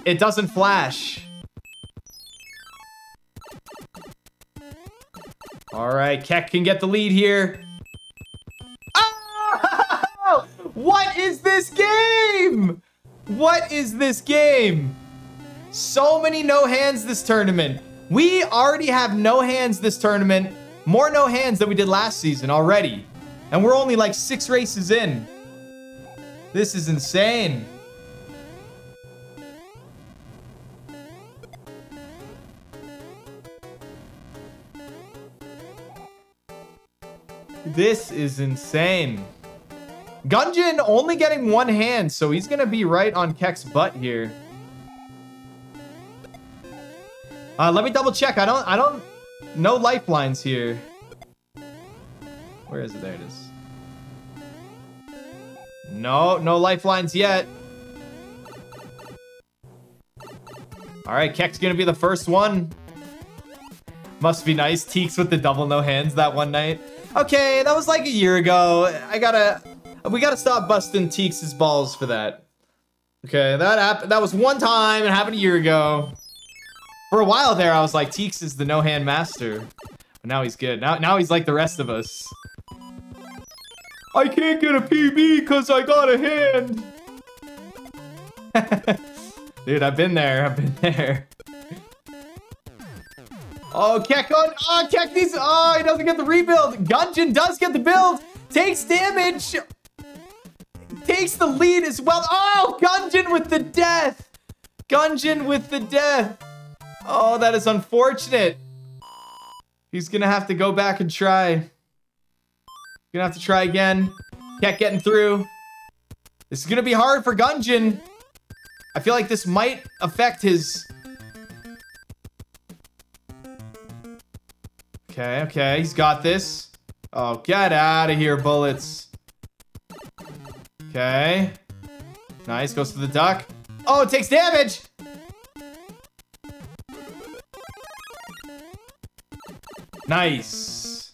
it doesn't flash. All right, Kek can get the lead here. Oh! What is this game? What is this game? So many no hands this tournament. We already have no hands this tournament. More no hands than we did last season already. And we're only like six races in. This is insane. This is insane. Gungeon only getting one hand, so he's going to be right on Kek's butt here. Uh, let me double check. I don't... I don't... No lifelines here. Where is it? There it is. No, no lifelines yet. Alright, Kek's going to be the first one. Must be nice. Teeks with the double no hands that one night. Okay, that was like a year ago. I gotta... We gotta stop busting Teeks' balls for that. Okay, that happened. That was one time. It happened a year ago. For a while there, I was like, Teeks is the no-hand master. But now he's good. Now, now he's like the rest of us. I can't get a P B because I got a hand. Dude, I've been there. I've been there. Oh, Kek on. Oh, Kek needs. Oh, he doesn't get the rebuild. Gungeon does get the build. Takes damage. Takes the lead as well. Oh, Gungeon with the death. Gungeon with the death. Oh, that is unfortunate. He's going to have to go back and try. Going to have to try again. Kek getting through. This is going to be hard for Gungeon. I feel like this might affect his... Okay, okay. He's got this. Oh, get out of here, bullets. Okay. Nice. Goes to the duck. Oh, it takes damage! Nice.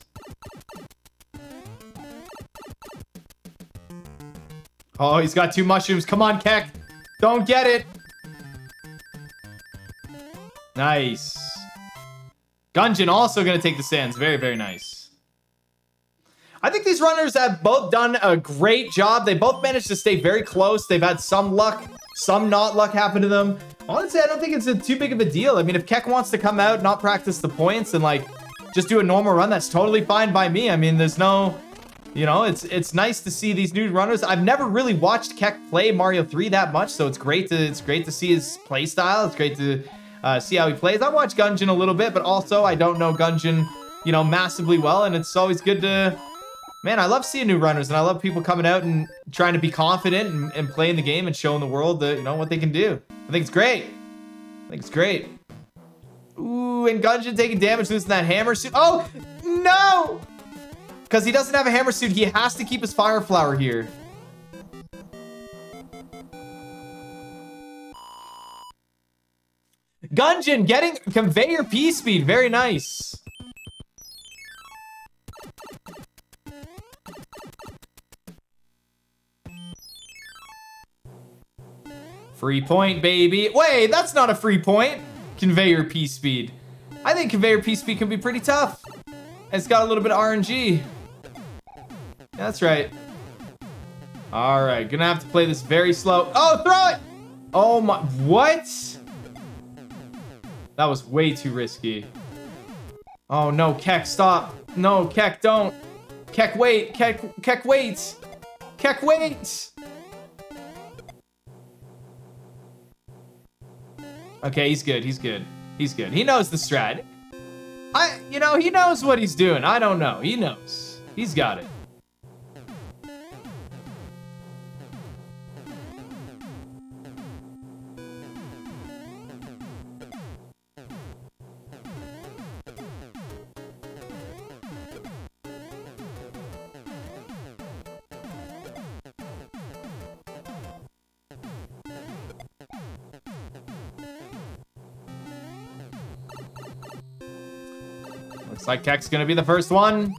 Oh, he's got two mushrooms. Come on, Kek. Don't get it. Nice. Gungeon also going to take the sands. Very, very nice. I think these runners have both done a great job. They both managed to stay very close. They've had some luck, some not luck happen to them. Honestly, I don't think it's a, too big of a deal. I mean, if Kek wants to come out, not practice the points, and like... just do a normal run. That's totally fine by me. I mean, there's no, you know, it's it's nice to see these new runners. I've never really watched Kek play Mario three that much, so it's great to it's great to see his play style. It's great to uh, see how he plays. I watch Gungeon a little bit, but also I don't know Gungeon, you know, massively well, and it's always good to, man. I love seeing new runners, and I love people coming out and trying to be confident and, and playing the game and showing the world that, you know, what they can do. I think it's great. I think it's great. Ooh, and Gungeon taking damage, losing that hammer suit. Oh, no! Because he doesn't have a hammer suit, he has to keep his fire flower here. Gungeon getting conveyor P speed. Very nice. Free point, baby. Wait, that's not a free point. Conveyor P speed. I think conveyor P speed can be pretty tough. It's got a little bit of R N G. That's right. All right, gonna have to play this very slow. Oh, throw it! Oh my, what? That was way too risky. Oh no, Kek, stop. No, Kek, don't. Kek, wait, Kek, Kek, wait. Kek, wait. Okay, he's good, he's good, he's good. He knows the strat. I, you know, he knows what he's doing. I don't know, he knows. He's got it. Looks like Kek's gonna be the first one.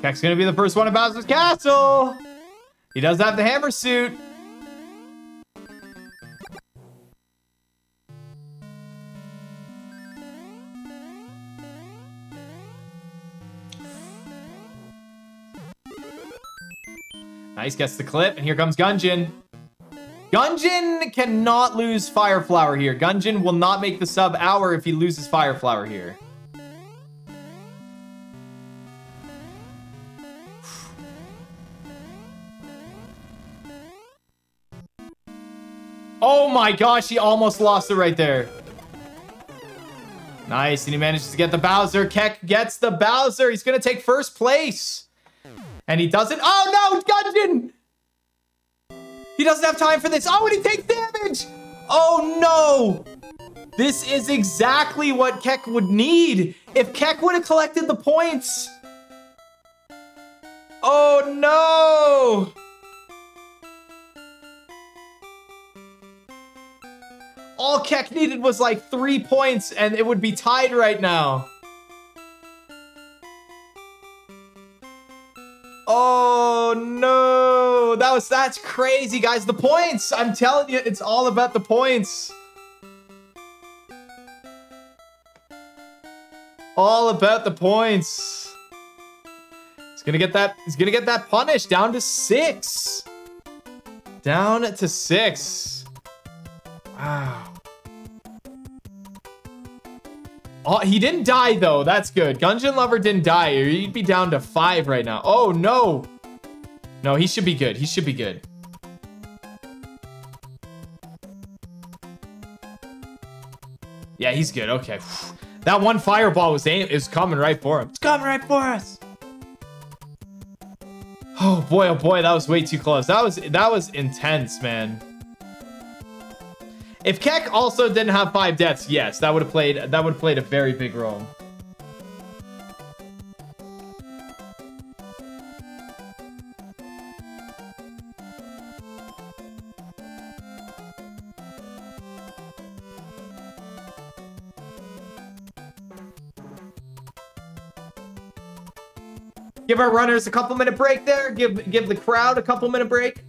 Kek's gonna be the first one at Bowser's Castle. He does have the hammer suit. Nice, gets the clip, and here comes Gungeon. Gungeon cannot lose Fire Flower here. Gungeon will not make the sub hour if he loses Fire Flower here. Oh my gosh, he almost lost it right there. Nice, and he manages to get the Bowser. Kek gets the Bowser. He's gonna take first place. And he doesn't. Oh no, Gungeon! He doesn't have time for this. Oh, and he takes damage! Oh no! This is exactly what Kek would need. If Kek would have collected the points. Oh no! All Kek needed was like three points and it would be tied right now. Oh no, So that was that's crazy, guys. The points. I'm telling you, it's all about the points. All about the points. He's gonna get that. He's gonna get that punished down to six. Down to six. Wow. Oh, he didn't die though. That's good. Gungeon Lover didn't die. Or he'd be down to five right now. Oh no. No, he should be good. He should be good. Yeah, he's good. Okay. That one fireball was aim is coming right for him. It's coming right for us. Oh boy, oh boy, that was way too close. That was that was intense, man. If Kek also didn't have five deaths, yes, that would have played that would have played a very big role. Give our runners a couple minute break there. Give give the crowd a couple minute break.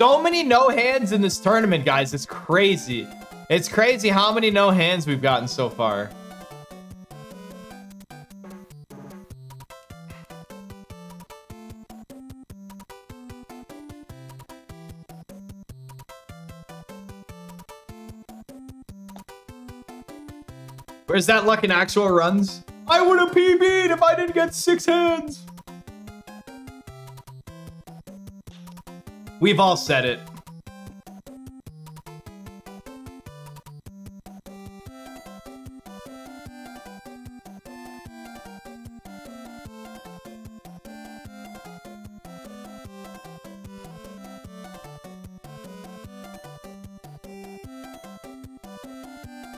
So many no hands in this tournament, guys. It's crazy. It's crazy how many no hands we've gotten so far. Where's that luck in actual runs? I would have P B'd if I didn't get six hands. We've all said it.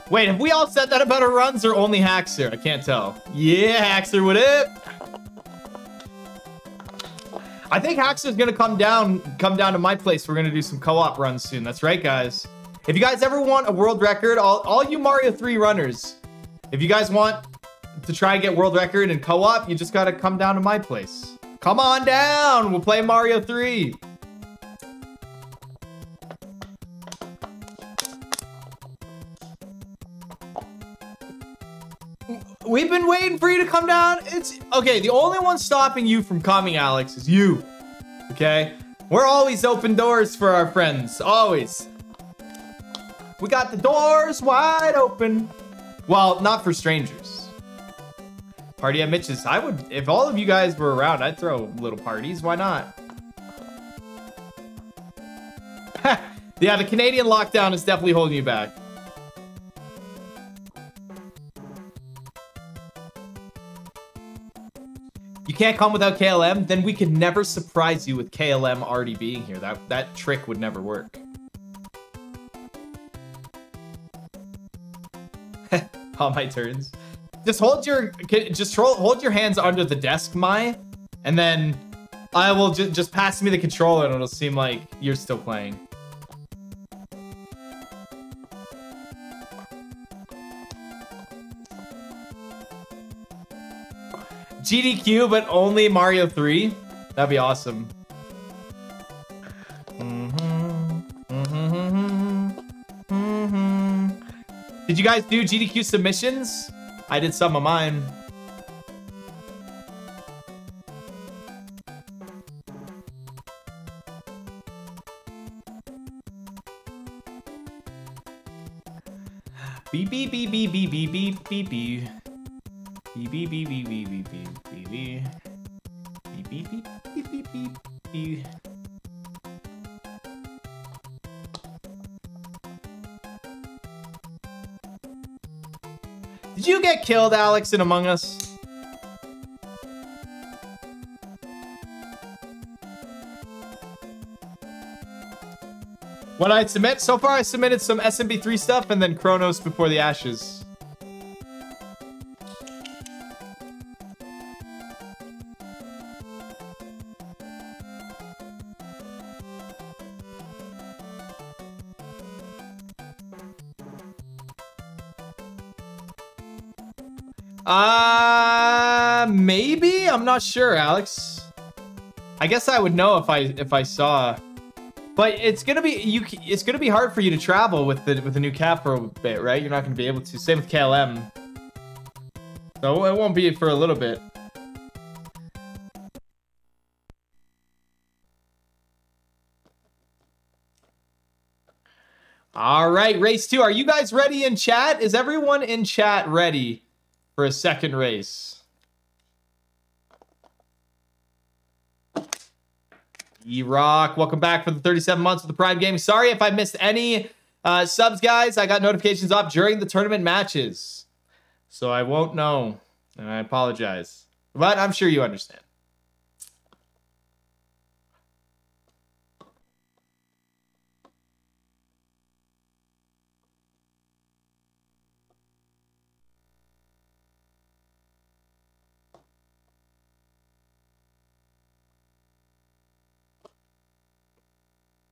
Wait, have we all said that about our runs or only Haxer? I can't tell. Yeah, Haxer with it. I think Haxer's gonna come down, come down to my place. We're gonna do some co-op runs soon. That's right, guys. If you guys ever want a world record, all, all you Mario three runners, if you guys want to try and get world record in co-op, you just gotta come down to my place. Come on down, we'll play Mario three. We've been waiting for you to come down. It's okay. The only one stopping you from coming, Alex, is you. Okay? We're always open doors for our friends. Always. We got the doors wide open. Well, not for strangers. Party at Mitch's. I would, if all of you guys were around, I'd throw little parties. Why not? Yeah, the Canadian lockdown is definitely holding you back. Can't come without K L M, then we could never surprise you with K L M already being here. That that trick would never work. All my turns. Just hold your just hold your hands under the desk, Mai, and then I will ju just pass me the controller, and it'll seem like you're still playing. G D Q, but only Mario three? That'd be awesome. Mm-hmm. Mm-hmm. Mm-hmm. Did you guys do G D Q submissions? I did some of mine. Beep, beep, beep, beep, beep, beep, beep, beep, beep. Beep, beep, beep, beep, beep, beep, beep, beep. Beep, beep, beep, beep, beep, beep, beep. Did you get killed, Alex, in Among Us? What I submit? So far, I submitted some S M B three stuff and then Kronos Before the Ashes. Uh, maybe? I'm not sure, Alex. I guess I would know if I if I saw. But it's gonna be you. It's gonna be hard for you to travel with the with the new cap for a bit, right? You're not gonna be able to. Same with K L M. So it won't be for a little bit. All right, race two. Are you guys ready in chat? Is everyone in chat ready for a second race? E-Rock, welcome back for the thirty-seven months of the Prime Game. Sorry if I missed any uh, subs, guys. I got notifications off during the tournament matches, so I won't know, and I apologize. But I'm sure you understand.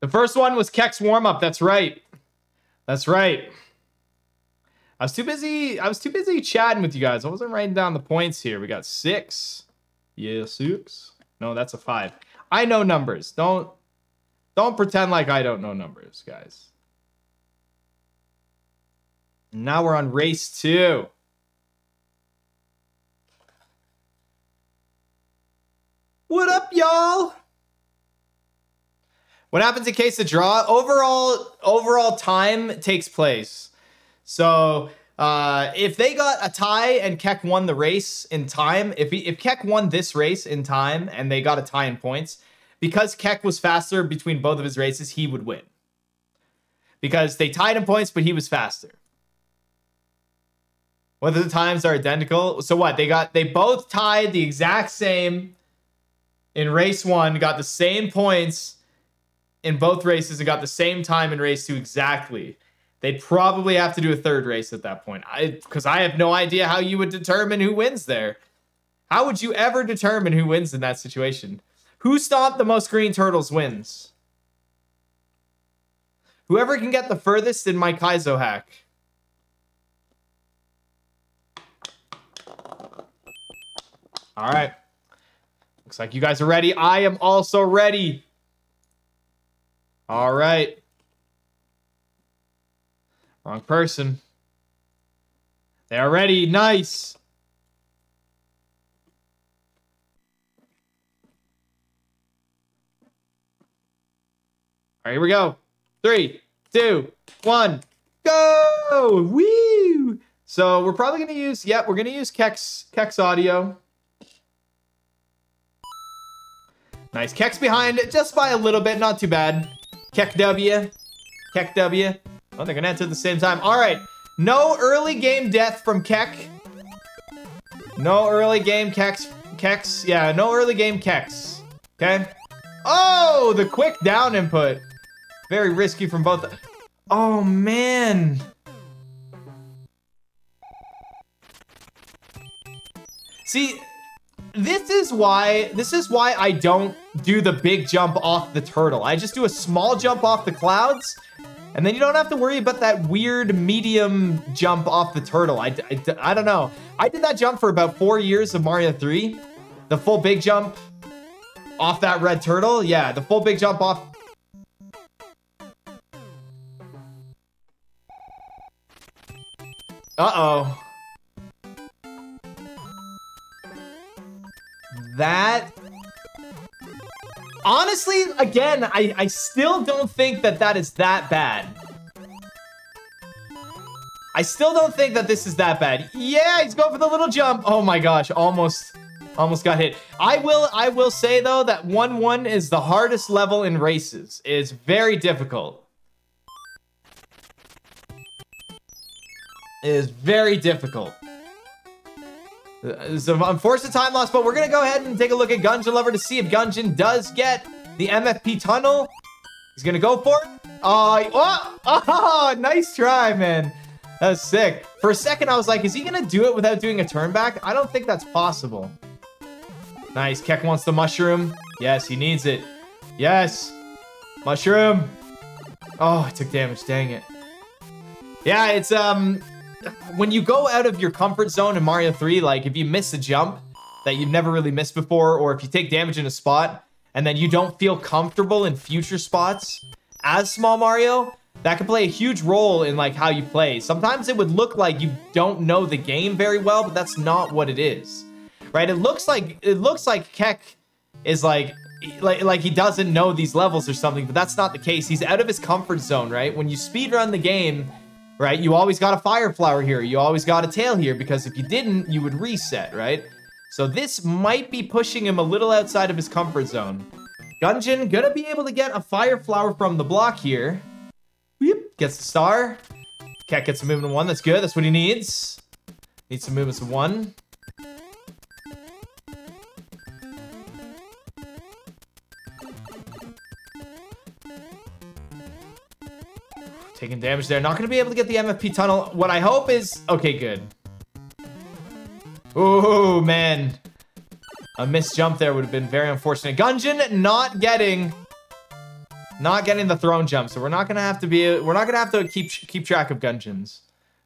The first one was Kek's warm-up. That's right. That's right. I was too busy. I was too busy chatting with you guys. I wasn't writing down the points here. We got six. Yeah, six. No, that's a five. I know numbers. Don't don't pretend like I don't know numbers, guys. Now we're on race two. What up, y'all? What happens in case the draw? Overall, overall time takes place. So uh, if they got a tie and Kek won the race in time, if he, if Kek won this race in time and they got a tie in points, because Kek was faster between both of his races, he would win. Because they tied in points, but he was faster. Whether the times are identical, so what? They got they both tied the exact same in race one, got the same points in both races and got the same time in race two exactly. They'd probably have to do a third race at that point. I because I have no idea how you would determine who wins there. How would you ever determine who wins in that situation? Who stomped the most green turtles wins. Whoever can get the furthest in my Kaizo hack. All right. Looks like you guys are ready. I am also ready. All right. Wrong person. They are ready. Nice. All right, here we go. Three, two, one, go. Woo. So we're probably going to use, yep, yeah, we're going to use Kek's, Kek's audio. Nice. Kek's behind just by a little bit. Not too bad. Kek W. Kek W. Oh, they're gonna enter at the same time. All right. No early game death from Kek. No early game Kek's. Kek's. Yeah, no early game Kek's. Okay. Oh, the quick down input. Very risky from both. Oh, man. See, this is why, this is why I don't do the big jump off the turtle. I just do a small jump off the clouds, and then you don't have to worry about that weird medium jump off the turtle. I, I, I don't know. I did that jump for about four years of Mario three. The full big jump off that red turtle. Yeah, the full big jump off. Uh-oh. That, honestly, again, I, I still don't think that that is that bad. I still don't think that this is that bad. Yeah, he's going for the little jump. Oh my gosh, almost, almost got hit. I will, I will say though that one one is the hardest level in races. It's very difficult. It is very difficult. It's an unfortunate time loss, but we're going to go ahead and take a look at Gungeon Lover to see if Gungeon does get the M F P tunnel. He's going to go for it. Oh, oh, oh, nice try, man. That was sick. For a second, I was like, is he going to do it without doing a turn back? I don't think that's possible. Nice. Kek wants the mushroom. Yes, he needs it. Yes. Mushroom. Oh, it took damage. Dang it. Yeah, it's, um... when you go out of your comfort zone in Mario three, like, if you miss a jump that you've never really missed before, or if you take damage in a spot, and then you don't feel comfortable in future spots as Small Mario, that could play a huge role in, like, how you play. Sometimes it would look like you don't know the game very well, but that's not what it is. Right? It looks like, it looks like Kek is, like, like, like he doesn't know these levels or something, but that's not the case. He's out of his comfort zone, right? When you speedrun the game... right? You always got a fire flower here. You always got a tail here, because if you didn't, you would reset, right? So this might be pushing him a little outside of his comfort zone. Gungeon gonna be able to get a fire flower from the block here. Whoop, gets the star. Kek gets a movement one. That's good. That's what he needs. Needs some movements of one. Taking damage there. Not going to be able to get the M F P tunnel. What I hope is... okay, good. Ooh, man. A missed jump there would have been very unfortunate. Gungeon not getting... Not getting the throne jump. So we're not going to have to be... we're not going to have to keep keep track of Gungeon's.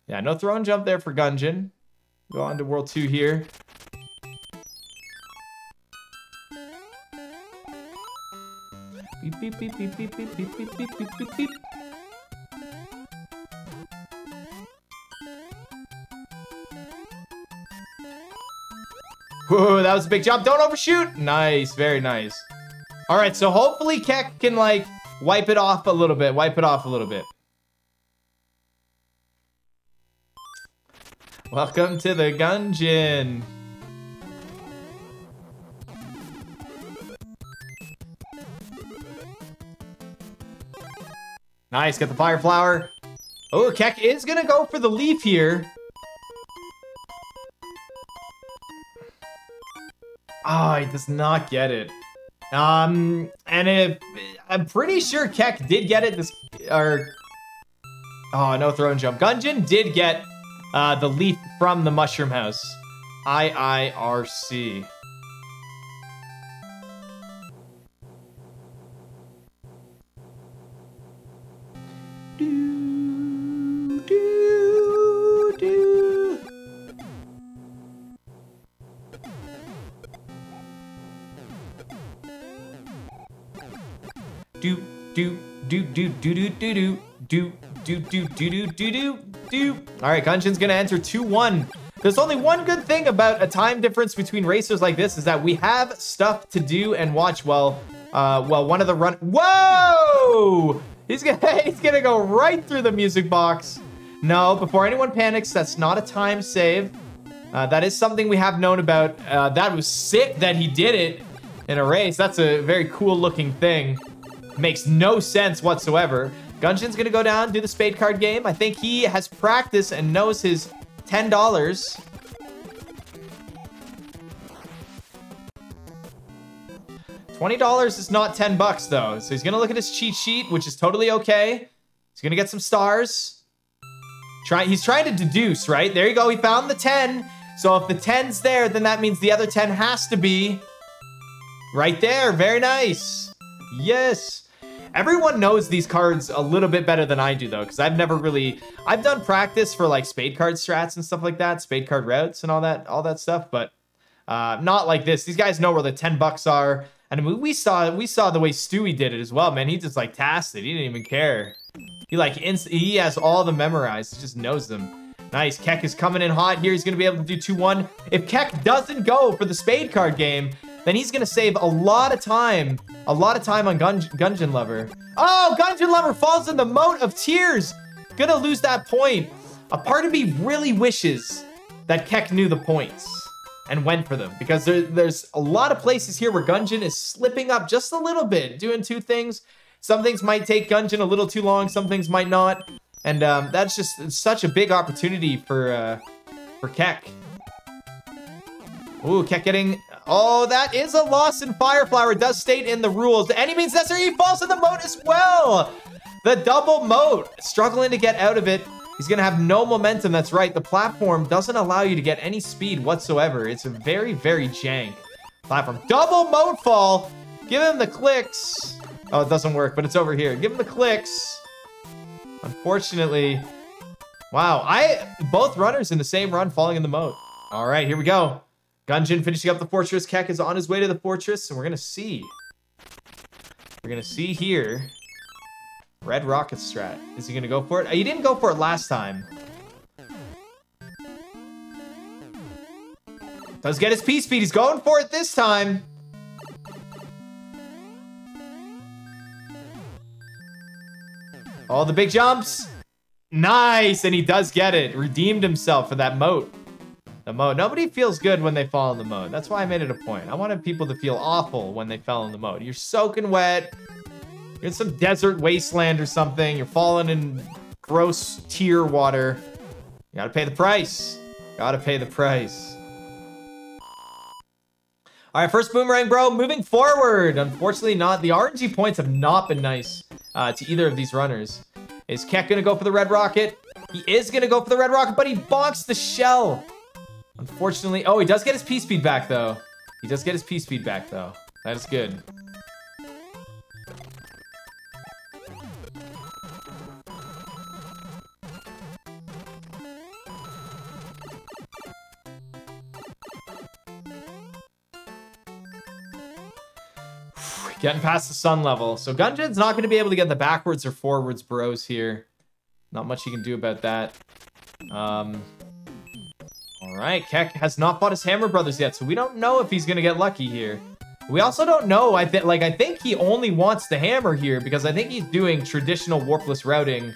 Yeah, no throne jump there for Gungeon. Go on to World two here. Beep, beep, beep, beep, beep, beep, beep, beep, beep, beep, beep, beep. Whoa, that was a big jump. Don't overshoot. Nice. Very nice. All right, so hopefully Kek can, like, wipe it off a little bit. Wipe it off a little bit. Welcome to the Gungeon. Nice. Got the fire flower. Oh, Kek is going to go for the leaf here. Oh, he does not get it. Um, and if... I'm pretty sure Kek did get it this... or... oh, no throne jump. Gungeon did get uh, the leaf from the Mushroom House. I I R C. Do do do do do do do do do do do do. All right, Gungeon's gonna enter two one. There's only one good thing about a time difference between racers like this, is that we have stuff to do and watch. Well, uh, well, one of the run. Whoa! He's gonna he's gonna go right through the music box. No, before anyone panics, that's not a time save. Uh, that is something we have known about. Uh, that was sick that he did it in a race. That's a very cool looking thing. Makes no sense whatsoever. Gungeon's gonna go down, do the spade card game. I think he has practice and knows his ten dollars. twenty dollars is not ten bucks though. So he's gonna look at his cheat sheet, which is totally okay. He's gonna get some stars. Try, he's trying to deduce, right? There you go, he found the ten. So if the ten's there, then that means the other ten has to be right there. Very nice. Yes. Everyone knows these cards a little bit better than I do, though, because I've never really... I've done practice for, like, spade card strats and stuff like that, spade card routes and all that all that stuff, but uh, not like this. These guys know where the ten bucks are, and I mean, we saw we saw the way Stewie did it as well, man. He just, like, tasked it. He didn't even care. He, like, inst he has all the memorized. He just knows them. Nice. Kek is coming in hot here. He's going to be able to do two one. If Kek doesn't go for the spade card game, then he's going to save a lot of time. A lot of time on Gun Gungeon Lover. Oh, Gungeon Lover falls in the moat of tears. Gonna lose that point. A part of me really wishes that Kek knew the points and went for them, because there, there's a lot of places here where Gungeon is slipping up just a little bit, doing two things. Some things might take Gungeon a little too long. Some things might not. And um, that's just such a big opportunity for, uh, for Kek. Ooh, Kek getting... oh, that is a loss in Fireflower. It does state in the rules. Any means necessary, he falls in the moat as well. The double moat, struggling to get out of it. He's going to have no momentum. That's right. The platform doesn't allow you to get any speed whatsoever. It's a very, very jank platform. Double moat fall. Give him the clicks. Oh, it doesn't work, but it's over here. Give him the clicks. Unfortunately. Wow. I both runners in the same run falling in the moat. All right, here we go. Gungeon finishing up the fortress. Kek is on his way to the fortress, and we're going to see. We're going to see here. Red rocket strat. Is he going to go for it? Oh, he didn't go for it last time. Does get his P-speed. He's going for it this time. All the big jumps. Nice. And he does get it. Redeemed himself for that moat. The moat. Nobody feels good when they fall in the moat. That's why I made it a point. I wanted people to feel awful when they fell in the moat. You're soaking wet. You're in some desert wasteland or something. You're falling in gross tear water. You gotta pay the price. Gotta pay the price. All right, first boomerang, bro. Moving forward. Unfortunately not. The R N G points have not been nice uh, to either of these runners. Is Kek gonna go for the red rocket? He is gonna go for the red rocket, but he bonks the shell. Unfortunately, oh, he does get his P-speed back, though. He does get his P-speed back, though. That is good. Getting past the sun level. So Gungeon's not going to be able to get the backwards or forwards bros here. Not much he can do about that. Um... All right, Kek has not fought his Hammer Brothers yet, so we don't know if he's going to get lucky here. We also don't know. I think, like, I think he only wants the hammer here because I think he's doing traditional warpless routing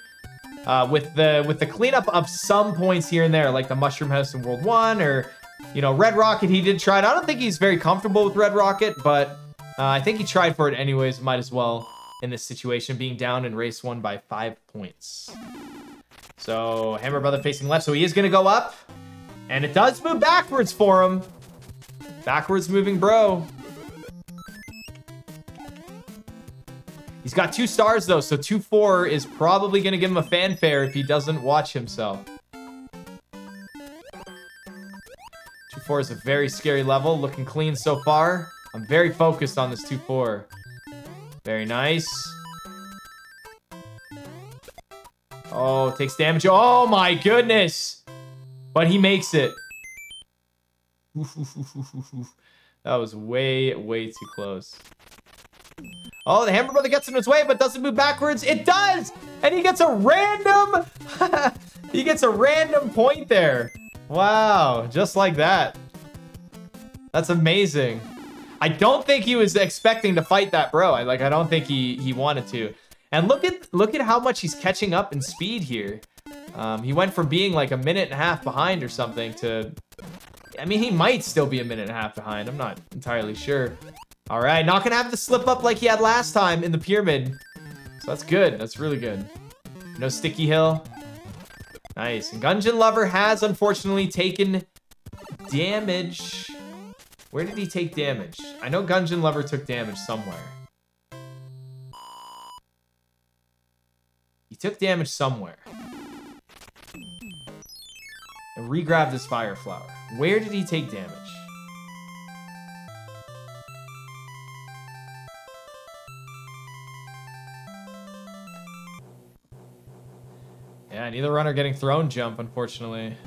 uh, with the with the cleanup of some points here and there, like the Mushroom House in World One or, you know, Red Rocket. He did try it. I don't think he's very comfortable with Red Rocket, but uh, I think he tried for it anyways. Might as well in this situation, being down in race one by five points. So Hammer Brother facing left, so he is going to go up. And it does move backwards for him. Backwards moving bro. He's got two stars though, so two four is probably going to give him a fanfare if he doesn't watch himself. two four is a very scary level. Looking clean so far. I'm very focused on this two four. Very nice. Oh, takes damage. Oh my goodness. But he makes it. Oof, oof, oof, oof, oof, oof. That was way, way too close. Oh, the Hammer Brother gets in his way, but doesn't move backwards. It does! And he gets a random... he gets a random point there. Wow, just like that. That's amazing. I don't think he was expecting to fight that bro. I, like, I don't think he, he wanted to. And look at, look at how much he's catching up in speed here. Um, he went from being like a minute and a half behind or something to... I mean, he might still be a minute and a half behind. I'm not entirely sure. All right, not gonna have to slip up like he had last time in the pyramid. So that's good. That's really good. No sticky hill. Nice. And Gungeon Lover has, unfortunately, taken damage. Where did he take damage? I know Gungeon Lover took damage somewhere. He took damage somewhere. And re-grabbed his fire flower. Where did he take damage? Yeah, neither runner getting thrown jump, unfortunately.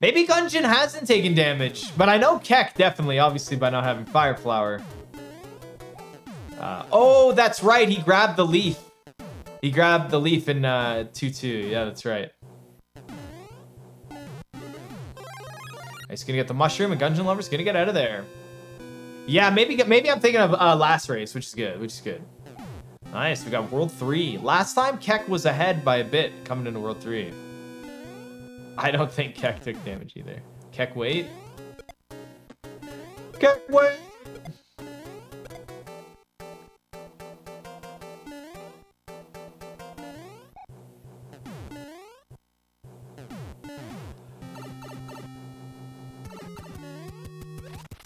Maybe Gungeon hasn't taken damage, but I know Kek definitely, obviously, by not having Fire Flower. Uh, oh, that's right. He grabbed the leaf. He grabbed the leaf in uh, two two. Yeah, that's right. He's going to get the mushroom, and Gungeon Lover's going to get out of there. Yeah, maybe maybe I'm thinking of uh, last race, which is good, which is good. Nice. We got World three. Last time, Kek was ahead by a bit coming into World three. I don't think Kek took damage either. Kek, wait. Kek, wait!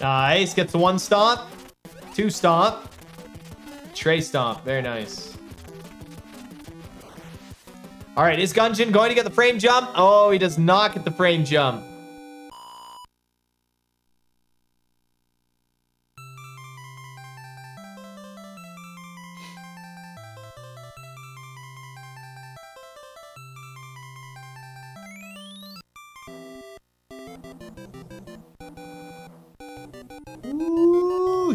Nice. Gets the one stomp. Two stomp. Tray stomp. Very nice. All right. Is Gungeon going to get the frame jump? Oh, he does not get the frame jump.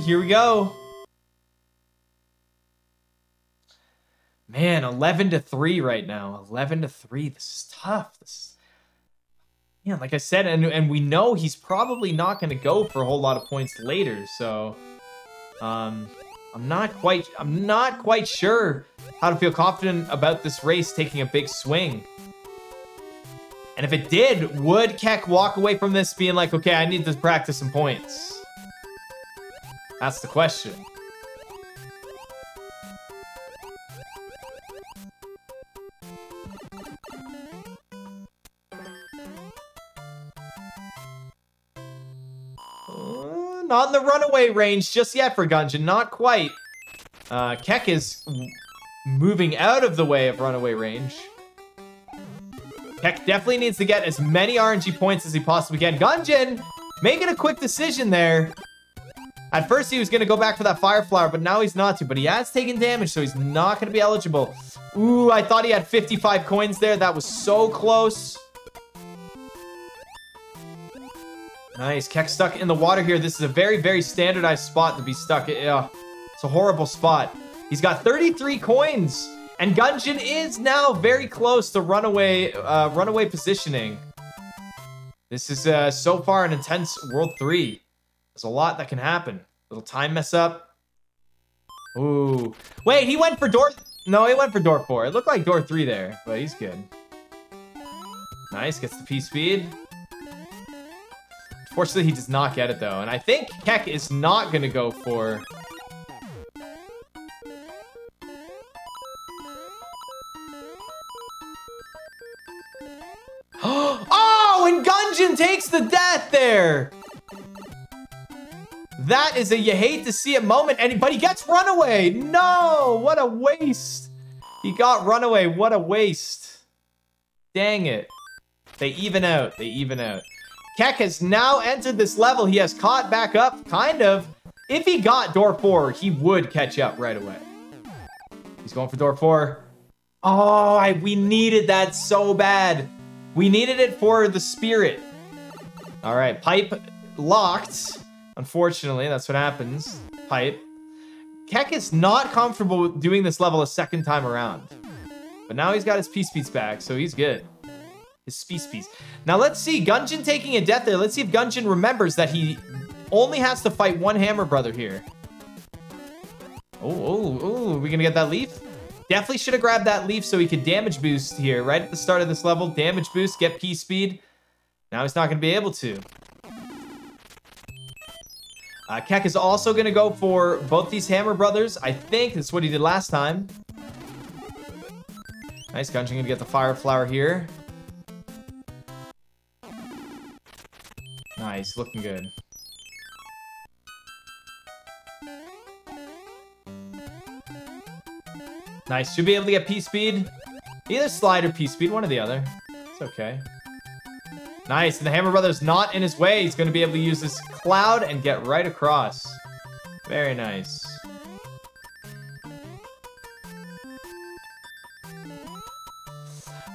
Here we go. Man, eleven to three right now. eleven to three. This is tough. This is... Yeah, like I said, and, and we know he's probably not going to go for a whole lot of points later, so um I'm not quite I'm not quite sure how to feel confident about this race taking a big swing. And if it did, would Kek walk away from this being like, "Okay, I need to practice some points"? That's the question. Uh, not in the runaway range just yet for Gungeon. Not quite. Uh, Kek is moving out of the way of runaway range. Kek definitely needs to get as many R N G points as he possibly can. Gungeon making a quick decision there. At first, he was going to go back for that Fire Flower, but now he's not to. But he has taken damage, so he's not going to be eligible. Ooh, I thought he had fifty-five coins there. That was so close. Nice. Kek stuck in the water here. This is a very, very standardized spot to be stuck in. Ugh. It's a horrible spot. He's got thirty-three coins. And Gungeon is now very close to runaway, uh, runaway positioning. This is, uh, so far, an intense World three. There's a lot that can happen. Little time mess up. Ooh. Wait, he went for door... No, he went for door four. It looked like door three there, but he's good. Nice, gets the P-Speed. Fortunately, he does not get it, though. And I think Kek is not going to go for... Oh, and Gungeon takes the death there! That is a you hate to see it moment, and but he gets runaway. No, what a waste. He got runaway. What a waste. Dang it. They even out. They even out. Kek has now entered this level. He has caught back up, kind of. If he got door four, he would catch up right away. He's going for door four. Oh, I, we needed that so bad. We needed it for the spirit. All right, pipe locked. Unfortunately, that's what happens. Pipe. Kek is not comfortable with doing this level a second time around. But now he's got his P-Speeds back, so he's good. His P-Speeds. Now let's see. Gungeon taking a death there. Let's see if Gungeon remembers that he only has to fight one Hammer Brother here. Oh, oh, oh. Are we going to get that leaf? Definitely should have grabbed that leaf so he could damage boost here. Right at the start of this level. Damage boost, get P-Speed. Now he's not going to be able to. Uh, Kek is also going to go for both these Hammer Brothers. I think that's what he did last time. Nice, Gungeon going to get the Fire Flower here. Nice, looking good. Nice, should be able to get P-Speed. Either Slide or P-Speed, one or the other. It's okay. Nice, and the Hammer Brother's not in his way. He's going to be able to use this cloud and get right across. Very nice.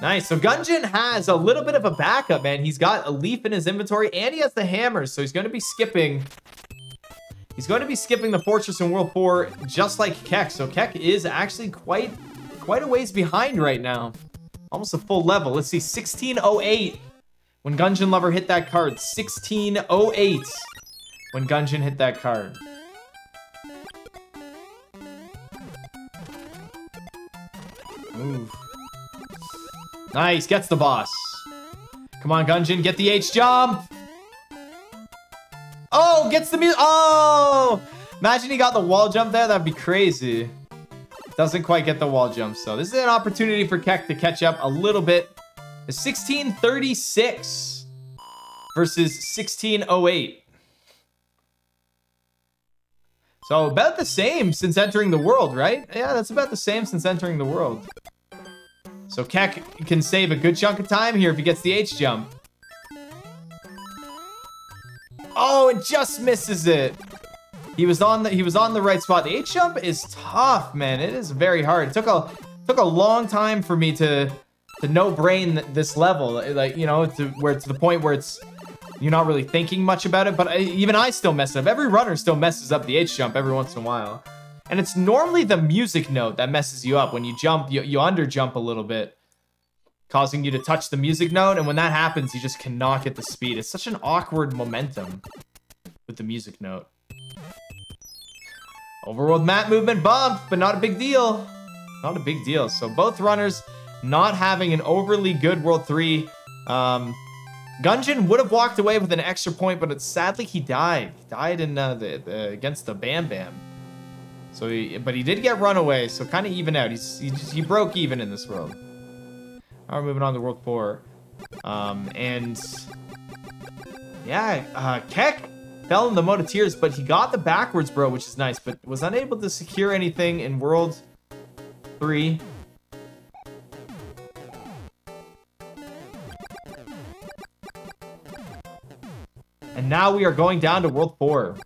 Nice, so Gungeon has a little bit of a backup, man. He's got a leaf in his inventory, and he has the hammers, so he's going to be skipping... He's going to be skipping the Fortress in World four, just like Kek. So Kek is actually quite, quite a ways behind right now. Almost a full level. Let's see, sixteen oh eight. When Gungeon Lover hit that card, sixteen oh eight. When Gungeon hit that card. Move. Nice, gets the boss. Come on, Gungeon, get the H jump. Oh, gets the music. Oh! Imagine he got the wall jump there, that'd be crazy. Doesn't quite get the wall jump, so this is an opportunity for Kek to catch up a little bit. sixteen thirty-six versus sixteen oh eight. So about the same since entering the world, right? Yeah, that's about the same since entering the world. So Kek can save a good chunk of time here if he gets the H jump. Oh, it just misses it. He was on the he was on the right spot. The H jump is tough, man. It is very hard. It took a took a long time for me to to no brain this level, like, you know, to where to the point where it's you're not really thinking much about it. But I, even I still mess up. Every runner still messes up the H jump every once in a while. And it's normally the music note that messes you up. When you jump, you, you under jump a little bit, causing you to touch the music note. And when that happens, you just cannot get the speed. It's such an awkward momentum with the music note. Overworld map movement bump, but not a big deal. Not a big deal. So both runners not having an overly good World three. Um, Gungeon would have walked away with an extra point, but it, sadly he died. He died in uh, the, the, against the Bam Bam. So, he, but he did get runaway, so kind of even out. He's he, just, he broke even in this world. All right, moving on to World four, um, and yeah, uh, Kek fell in the Moat of Tears, but he got the backwards bro, which is nice. But was unable to secure anything in World three. And now we are going down to World four.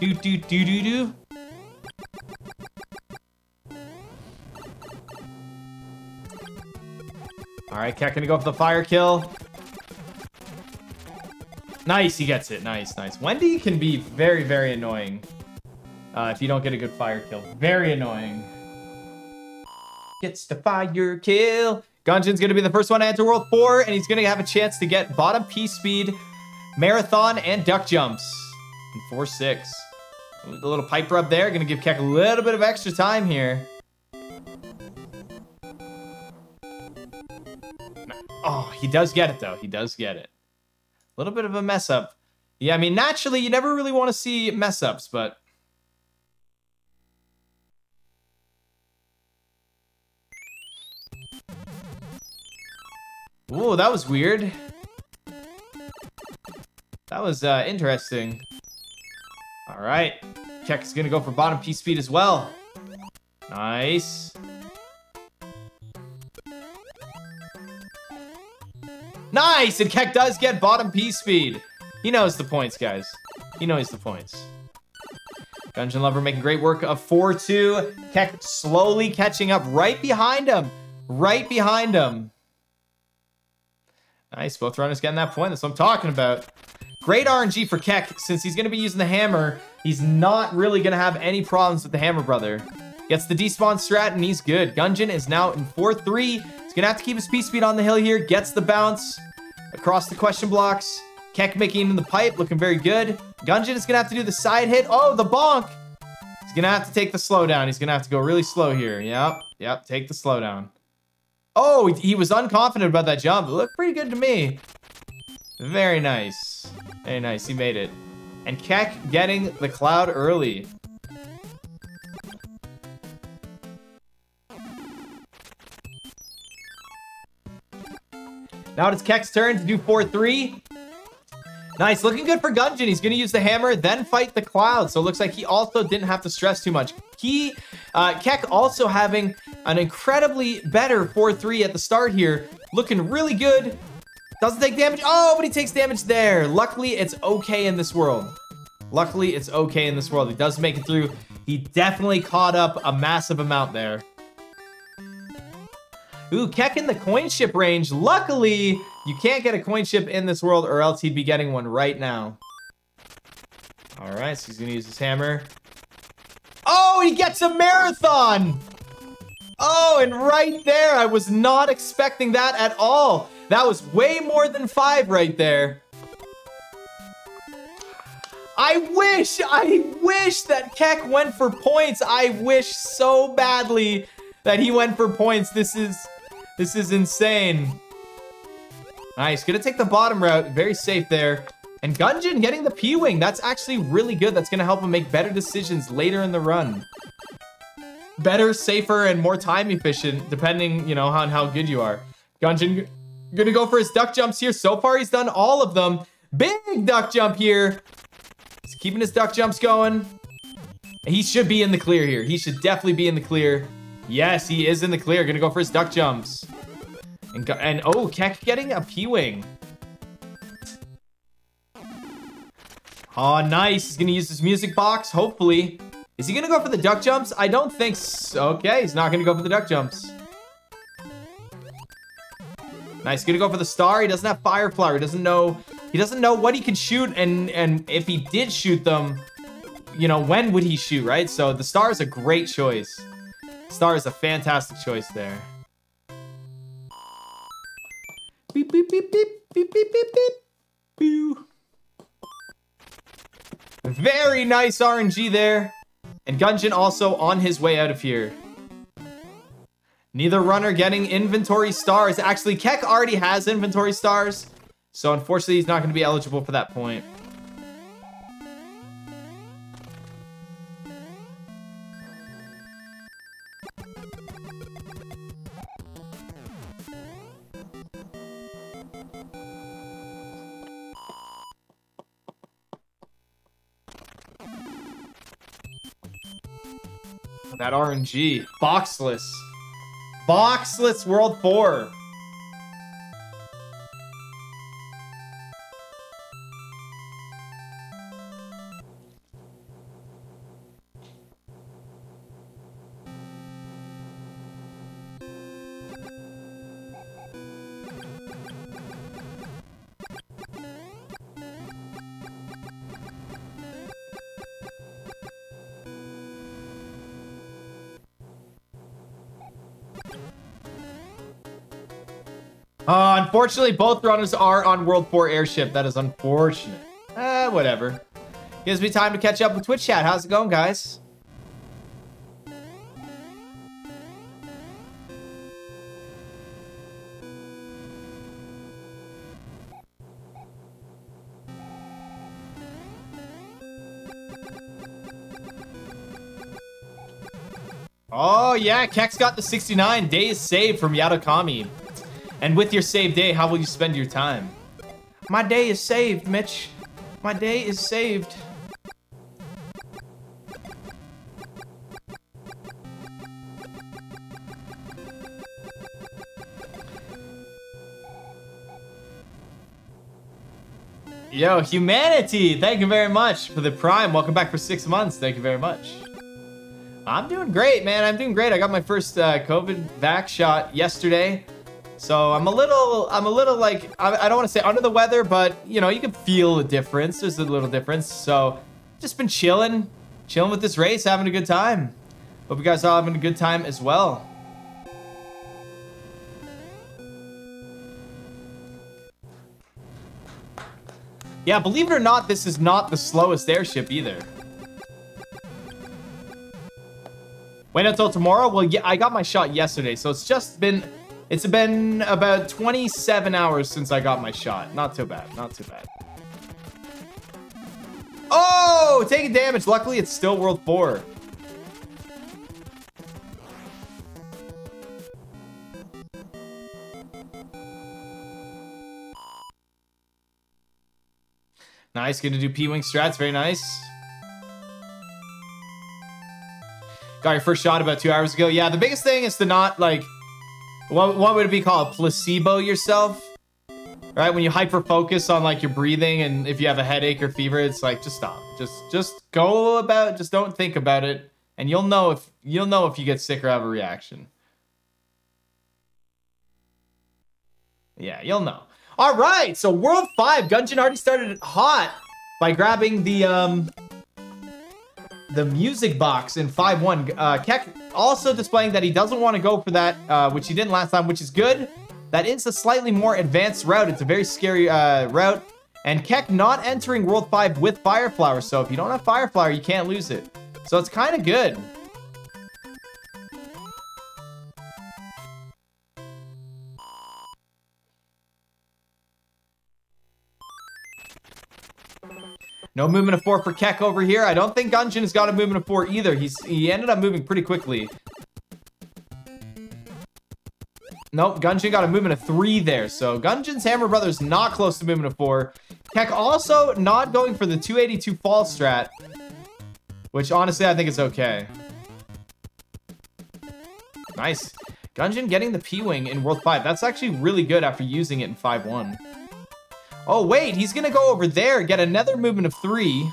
Do do do do do. All right, Kek gonna go for the fire kill. Nice, he gets it. Nice, nice. Wendy can be very, very annoying uh, if you don't get a good fire kill. Very annoying. Gets the fire kill. Gungeon's gonna be the first one to enter World four, and he's gonna have a chance to get bottom P speed, marathon, and duck jumps in four six. The little pipe rub there, gonna give Kek a little bit of extra time here. Oh, he does get it though, he does get it. A little bit of a mess up. Yeah, I mean, naturally, you never really want to see mess ups, but... Ooh, that was weird. That was uh, interesting. All right, Kek is gonna go for bottom P speed as well. Nice. Nice, and Kek does get bottom P speed. He knows the points, guys. He knows the points. Gungeon Lover making great work of four two. Kek slowly catching up right behind him. Right behind him. Nice, both runners getting that point. That's what I'm talking about. Great R N G for Kek, since he's going to be using the hammer. He's not really going to have any problems with the hammer, brother. Gets the despawn strat, and he's good. Gungeon is now in four three. He's going to have to keep his P speed on the hill here. Gets the bounce across the question blocks. Kek making it in the pipe, looking very good. Gungeon is going to have to do the side hit. Oh, the bonk! He's going to have to take the slowdown. He's going to have to go really slow here. Yep, yep, take the slowdown. Oh, he was unconfident about that jump. It looked pretty good to me. Very nice. Very nice. He made it. And Kek getting the cloud early. Now it's Kek's turn to do four three. Nice. Looking good for Gungeon. He's going to use the hammer, then fight the cloud. So it looks like he also didn't have to stress too much. He, uh, Kek also having an incredibly better four three at the start here. Looking really good. Doesn't take damage. Oh, but he takes damage there. Luckily, it's okay in this world. Luckily, it's okay in this world. He does make it through. He definitely caught up a massive amount there. Ooh, Kek in the coin ship range. Luckily, you can't get a coin ship in this world, or else he'd be getting one right now. All right, so he's going to use his hammer. Oh, he gets a marathon. Oh, and right there. I was not expecting that at all. That was way more than five right there. I wish, I wish that Kek went for points. I wish so badly that he went for points. This is, this is insane. Nice. Gonna take the bottom route. Very safe there. And Gungeon getting the P-Wing. That's actually really good. That's gonna help him make better decisions later in the run. Better, safer, and more time efficient, depending, you know, on how good you are. Gungeon gonna go for his duck jumps here. So far, he's done all of them. Big duck jump here. He's keeping his duck jumps going. He should be in the clear here. He should definitely be in the clear. Yes, he is in the clear. Gonna go for his duck jumps. And, and oh, Kek getting a P-Wing. Oh, nice. He's gonna use his music box, hopefully. Is he gonna go for the duck jumps? I don't think so. Okay, he's not gonna go for the duck jumps. Nice, gonna go for the star. He doesn't have fire flower. He doesn't know he doesn't know what he can shoot, and and if he did shoot them, you know, when would he shoot, right? So the star is a great choice. Star is a fantastic choice there. Beep beep beep beep beep beep beep beep. Boo. Very nice R N G there. And Gungeon also on his way out of here. Neither runner getting inventory stars. Actually, Kek already has inventory stars, so unfortunately he's not going to be eligible for that point. That R N G. Boxless. Boxless World four. Uh, unfortunately, both runners are on World four airship. That is unfortunate. Eh, whatever. Gives me time to catch up with Twitch chat. How's it going, guys? Oh, yeah. Kek's got the sixty-nine days saved from Yadokami. And with your saved day, how will you spend your time? My day is saved, Mitch. My day is saved. Yo, humanity! Thank you very much for the Prime. Welcome back for six months. Thank you very much. I'm doing great, man. I'm doing great. I got my first uh, COVID vac shot yesterday. So I'm a little, I'm a little like, I, I don't want to say under the weather, but, you know, you can feel the difference. There's a little difference. So just been chilling, chilling with this race, having a good time. Hope you guys are having a good time as well. Yeah, believe it or not, this is not the slowest airship either. Wait until tomorrow? Well, yeah, I got my shot yesterday, so it's just been... It's been about twenty-seven hours since I got my shot. Not too bad, not too bad. Oh, taking damage. Luckily, it's still World four. Nice, gonna do P-Wing strats, very nice. Got your first shot about two hours ago. Yeah, the biggest thing is to not, like... What, what would it be called? Placebo yourself? Right? When you hyper-focus on, like, your breathing and if you have a headache or fever, it's like, just stop. Just just go about it. Just don't think about it. And you'll know if you'll know if you get sick or have a reaction. Yeah, you'll know. All right! So, World five. Gungeon already started hot by grabbing the, um... the music box in five one. Uh, Kek also displaying that he doesn't want to go for that, uh, which he didn't last time, which is good. That is a slightly more advanced route. It's a very scary uh, route. And Kek not entering World five with Fire Flower, so if you don't have Fire Flower, you can't lose it. So it's kind of good. No movement of four for Kek over here. I don't think Gungeon has got a movement of four either. He's He ended up moving pretty quickly. Nope, Gungeon got a movement of three there. So Gungeon's Hammer Brothers not close to movement of four. Kek also not going for the two eighty-two fall strat, which honestly I think is okay. Nice. Gungeon getting the P-Wing in World five. That's actually really good after using it in five one. Oh, wait. He's going to go over there, get another movement of three.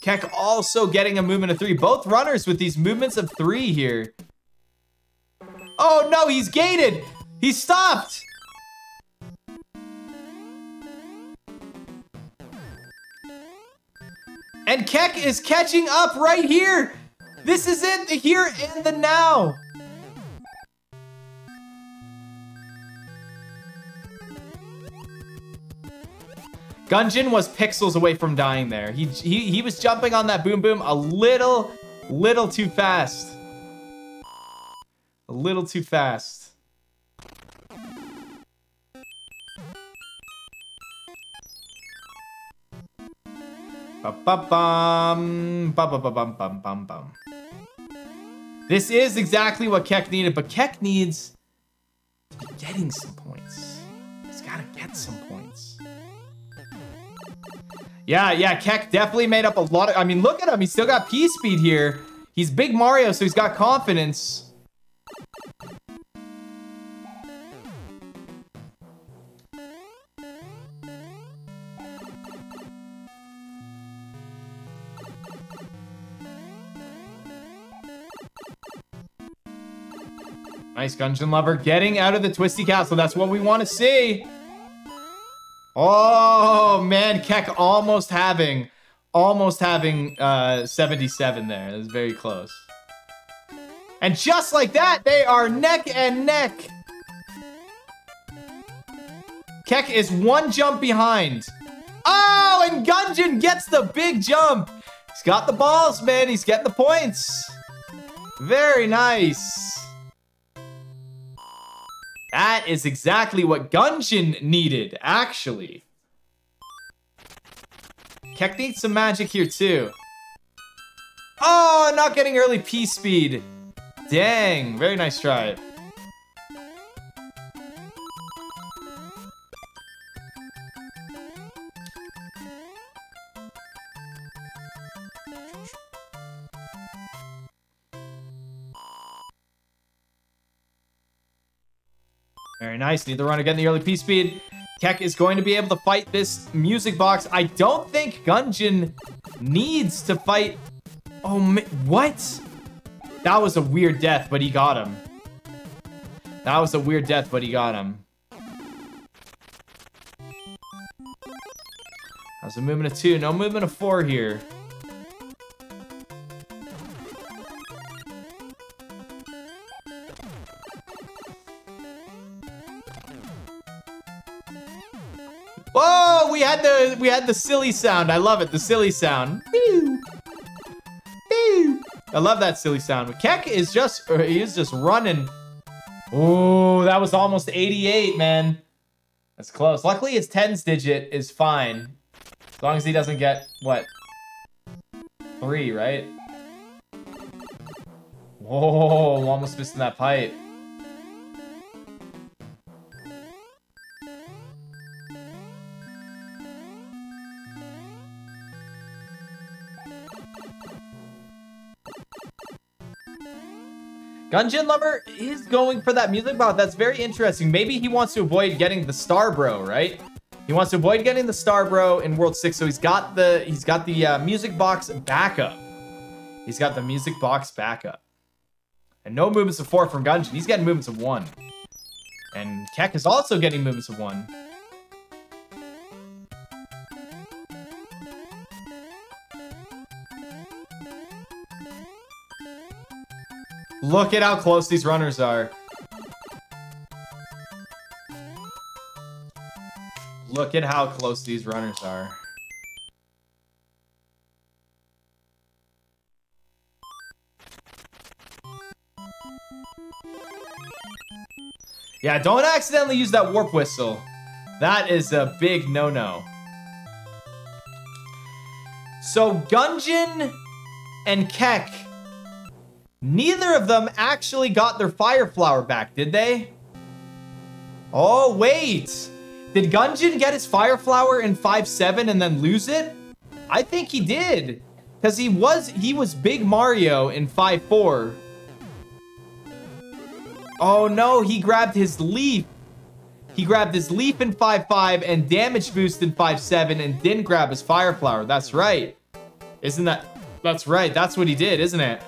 Kek also getting a movement of three. Both runners with these movements of three here. Oh, no. He's gated. He stopped. And Kek is catching up right here. This is it, the here and the now. Gungeon was pixels away from dying there. He, he, he was jumping on that boom boom a little, little too fast. A little too fast. Ba-ba-bum, ba-ba-ba-bum, bum-bum-bum. This is exactly what Kek needed, but Kek needs to be getting some points. He's got to get some points. Yeah, yeah, Kek definitely made up a lot of... I mean, look at him. He's still got P-Speed here. He's Big Mario, so he's got confidence. Nice, Gungeon Lover getting out of the Twisty Castle. That's what we want to see. Oh, man, Kek almost having, almost having uh, seventy-seven there. That was very close. And just like that, they are neck and neck. Kek is one jump behind. Oh, and Gungeon gets the big jump. He's got the balls, man. He's getting the points. Very nice. That is exactly what Gungeon needed, actually. Kek needs some magic here, too. Oh, not getting early P-Speed. Dang, very nice try. Very nice. Neither runner getting the early P-Speed. Kek is going to be able to fight this music box. I don't think Gungeon needs to fight. Oh, man. What? That was a weird death, but he got him. That was a weird death, but he got him. That was a movement of two. No movement of four here. Whoa, we had the we had the silly sound. I love it, the silly sound. I love that silly sound. But Kek is just he is just running. Oh, that was almost eighty-eight, man. That's close. Luckily, his tens digit is fine, as long as he doesn't get what three, right? Whoa, almost missing that pipe. Gungeon Lover is going for that music box. That's very interesting. Maybe he wants to avoid getting the Star Bro, right? He wants to avoid getting the Star Bro in World six, so he's got the he's got the uh, music box backup. He's got the music box backup. And no movements of four from Gungeon. He's getting movements of one. And Kek is also getting movements of one. Look at how close these runners are. Look at how close these runners are. Yeah, don't accidentally use that warp whistle. That is a big no-no. So Gungeon and Kek, neither of them actually got their fire flower back, did they? Oh, wait. Did Gungeon get his fire flower in five seven and then lose it? I think he did. Because he was he was Big Mario in five four. Oh no, he grabbed his leaf. He grabbed his leaf in five five and damage boost in five seven and didn't grab his fire flower. That's right. Isn't that... That's right. That's what he did, isn't it?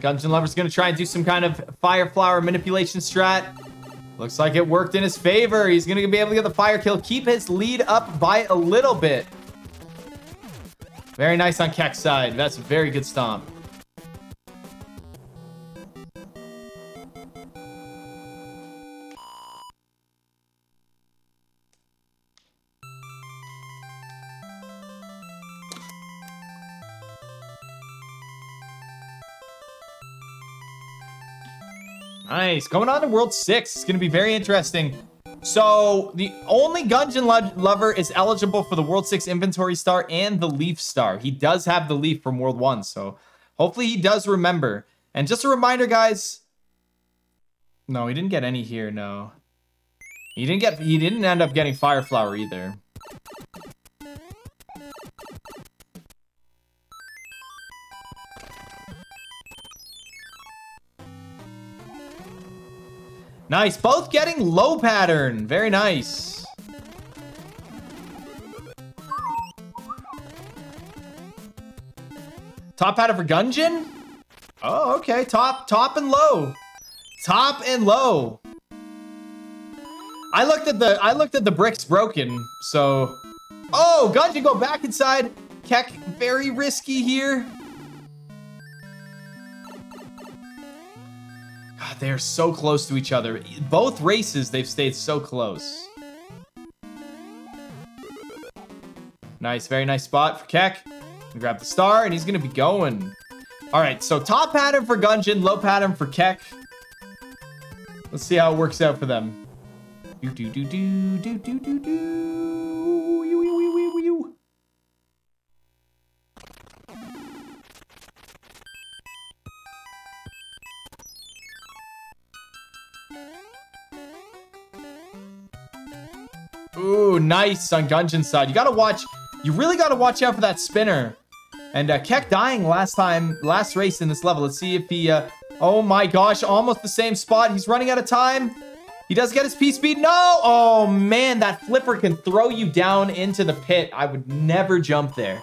Gungeon Lover's gonna try and do some kind of fire flower manipulation strat. Looks like it worked in his favor. He's gonna be able to get the fire kill, keep his lead up by a little bit. Very nice on Kek's side. That's a very good stomp. Nice. Going on to World six. It's going to be very interesting. So, the only Gungeon Lover is eligible for the World six Inventory Star and the Leaf Star. He does have the Leaf from World one, so hopefully he does remember. And just a reminder, guys. No, he didn't get any here, no. He didn't get. He didn't end up getting Fire Flower either. Nice, both getting low pattern. Very nice. Top pattern for Gungeon? Oh, okay. Top, top and low. Top and low. I looked at the I looked at the bricks broken, so. Oh, Gungeon go back inside. Kek, very risky here. They are so close to each other. Both races, they've stayed so close. Nice, very nice spot for Kek. Grab the star, and he's going to be going. All right, so top pattern for Gungeon, low pattern for Kek. Let's see how it works out for them. Do do do do do do do do. You you you you you. Ooh, nice on Gungeon's side. You gotta watch. You really gotta watch out for that spinner. And uh, Kek dying last time, last race in this level. Let's see if he. Uh, oh my gosh, almost the same spot. He's running out of time. He does get his P speed. No! Oh man, that flipper can throw you down into the pit. I would never jump there,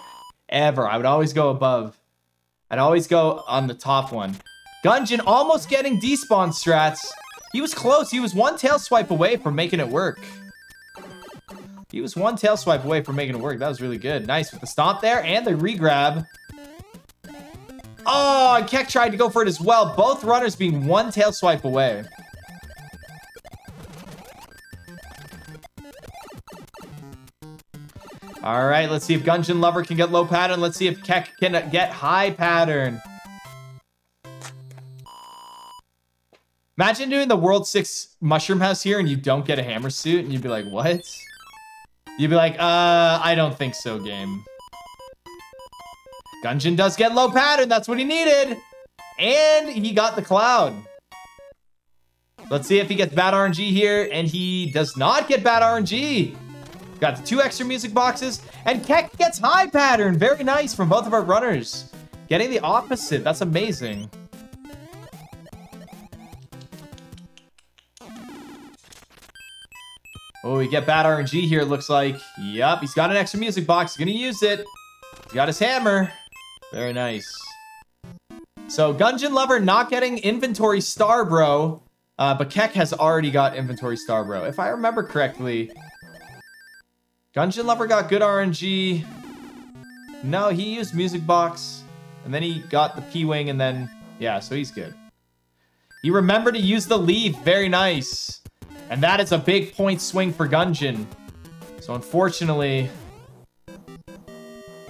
ever. I would always go above. I'd always go on the top one. Gungeon almost getting despawn strats. He was close. He was one tail swipe away from making it work. He was one tail swipe away from making it work. That was really good. Nice with the stomp there and the regrab. Oh, and Kek tried to go for it as well. Both runners being one tail swipe away. All right, let's see if Gungeon Lover can get low pattern. Let's see if Kek can get high pattern. Imagine doing the World six Mushroom House here and you don't get a hammer suit and you'd be like, what? You'd be like, uh, I don't think so, game. Gungeon does get low pattern. That's what he needed. And he got the cloud. Let's see if he gets bad R N G here. And he does not get bad R N G. Got the two extra music boxes. And Kek gets high pattern. Very nice from both of our runners. Getting the opposite. That's amazing. Oh, we get bad R N G here, it looks like. Yup, he's got an extra music box. He's gonna use it. He's got his hammer. Very nice. So, Gungeon Lover not getting inventory star, bro. Uh, but Kek has already got Inventory Star, bro. If I remember correctly, Gungeon Lover got good R N G. No, he used Music Box, and then he got the P-Wing, and then... yeah, so he's good. You remember to use the leaf. Very nice. And that is a big point swing for Gungeon. So unfortunately,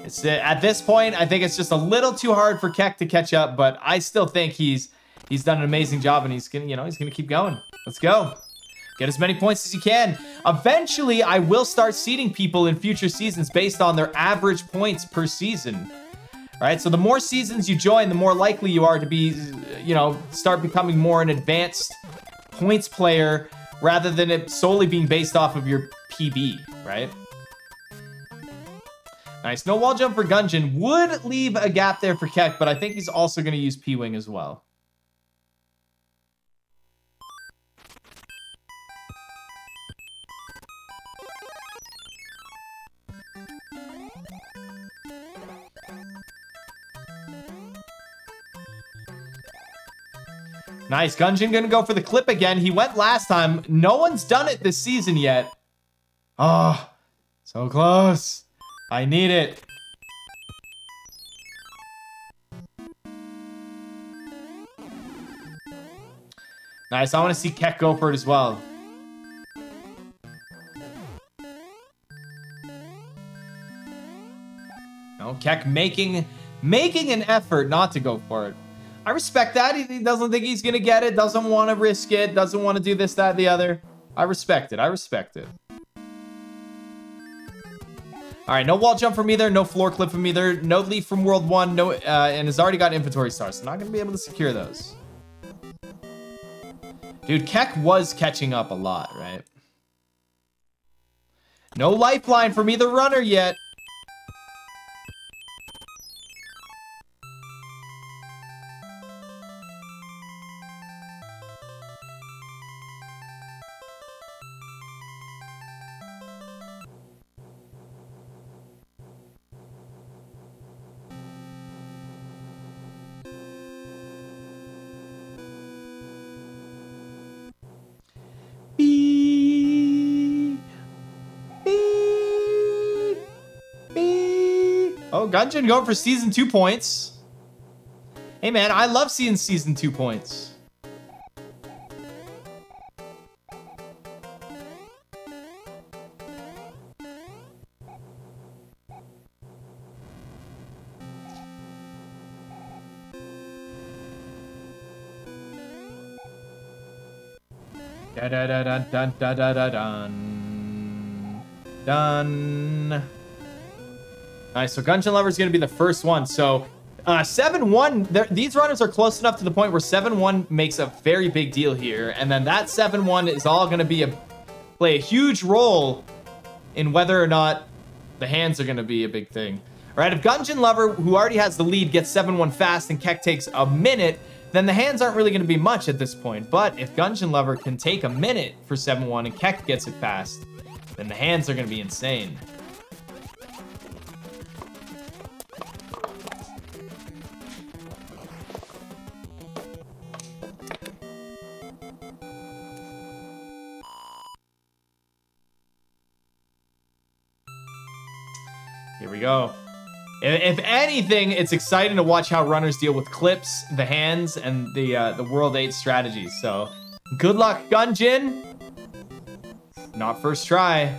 it's at this point, I think it's just a little too hard for Kek to catch up, but I still think he's he's done an amazing job, and he's gonna, you know, he's gonna keep going. Let's go. Get as many points as you can. Eventually, I will start seeding people in future seasons based on their average points per season. All right, so the more seasons you join, the more likely you are to be, you know, start becoming more an advanced points player rather than it solely being based off of your P B, right? Nice. No wall jump for Gungeon. Would leave a gap there for Kek, but I think he's also going to use P-Wing as well. Nice. Gungeon gonna go for the clip again. He went last time. No one's done it this season yet. Oh, so close. I need it. Nice. I want to see Kek go for it as well. No, Kek making making an effort not to go for it. I respect that. He, he doesn't think he's going to get it. Doesn't want to risk it. Doesn't want to do this, that, the other. I respect it. I respect it. All right. No wall jump from either. No floor clip from either. No leaf from World one. No, uh, and has already got Inventory Stars. So not going to be able to secure those. Dude, Kek was catching up a lot, right? No lifeline from either runner yet. Gungeon going for season two points. Hey man, I love seeing season two points. Da da da da da da da da dun. Dun. Nice, so Gungeon Lover is going to be the first one. So uh, seven one, these runners are close enough to the point where seven one makes a very big deal here. And then that seven one is all going to be a, play a huge role in whether or not the hands are going to be a big thing. All right, if Gungeon Lover, who already has the lead, gets seven one fast and Kek takes a minute, then the hands aren't really going to be much at this point. But if Gungeon Lover can take a minute for seven one and Kek gets it fast, then the hands are going to be insane. Go. If anything, it's exciting to watch how runners deal with clips, the hands, and the uh, the World eight strategies. So, good luck, Gungeon. Not first try.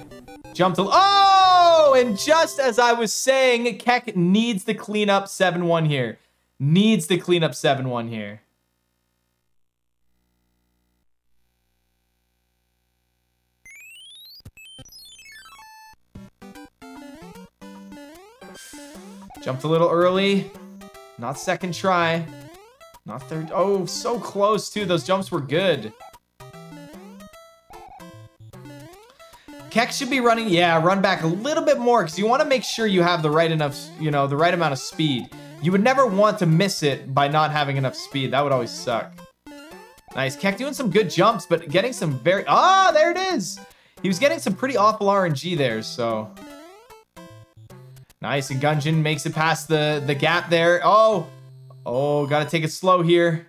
Jumped. Oh! And just as I was saying, Kek needs to clean up seven one here. Needs to clean up seven one here. Jumped a little early. Not second try. Not third. Oh, so close, too. Those jumps were good. Kek should be running. Yeah, run back a little bit more because you want to make sure you have the right enough, you know, the right amount of speed. You would never want to miss it by not having enough speed. That would always suck. Nice. Kek doing some good jumps, but getting some very... ah, there it is! He was getting some pretty awful R N G there, so... nice, and Gungeon makes it past the, the gap there. Oh, oh, gotta take it slow here.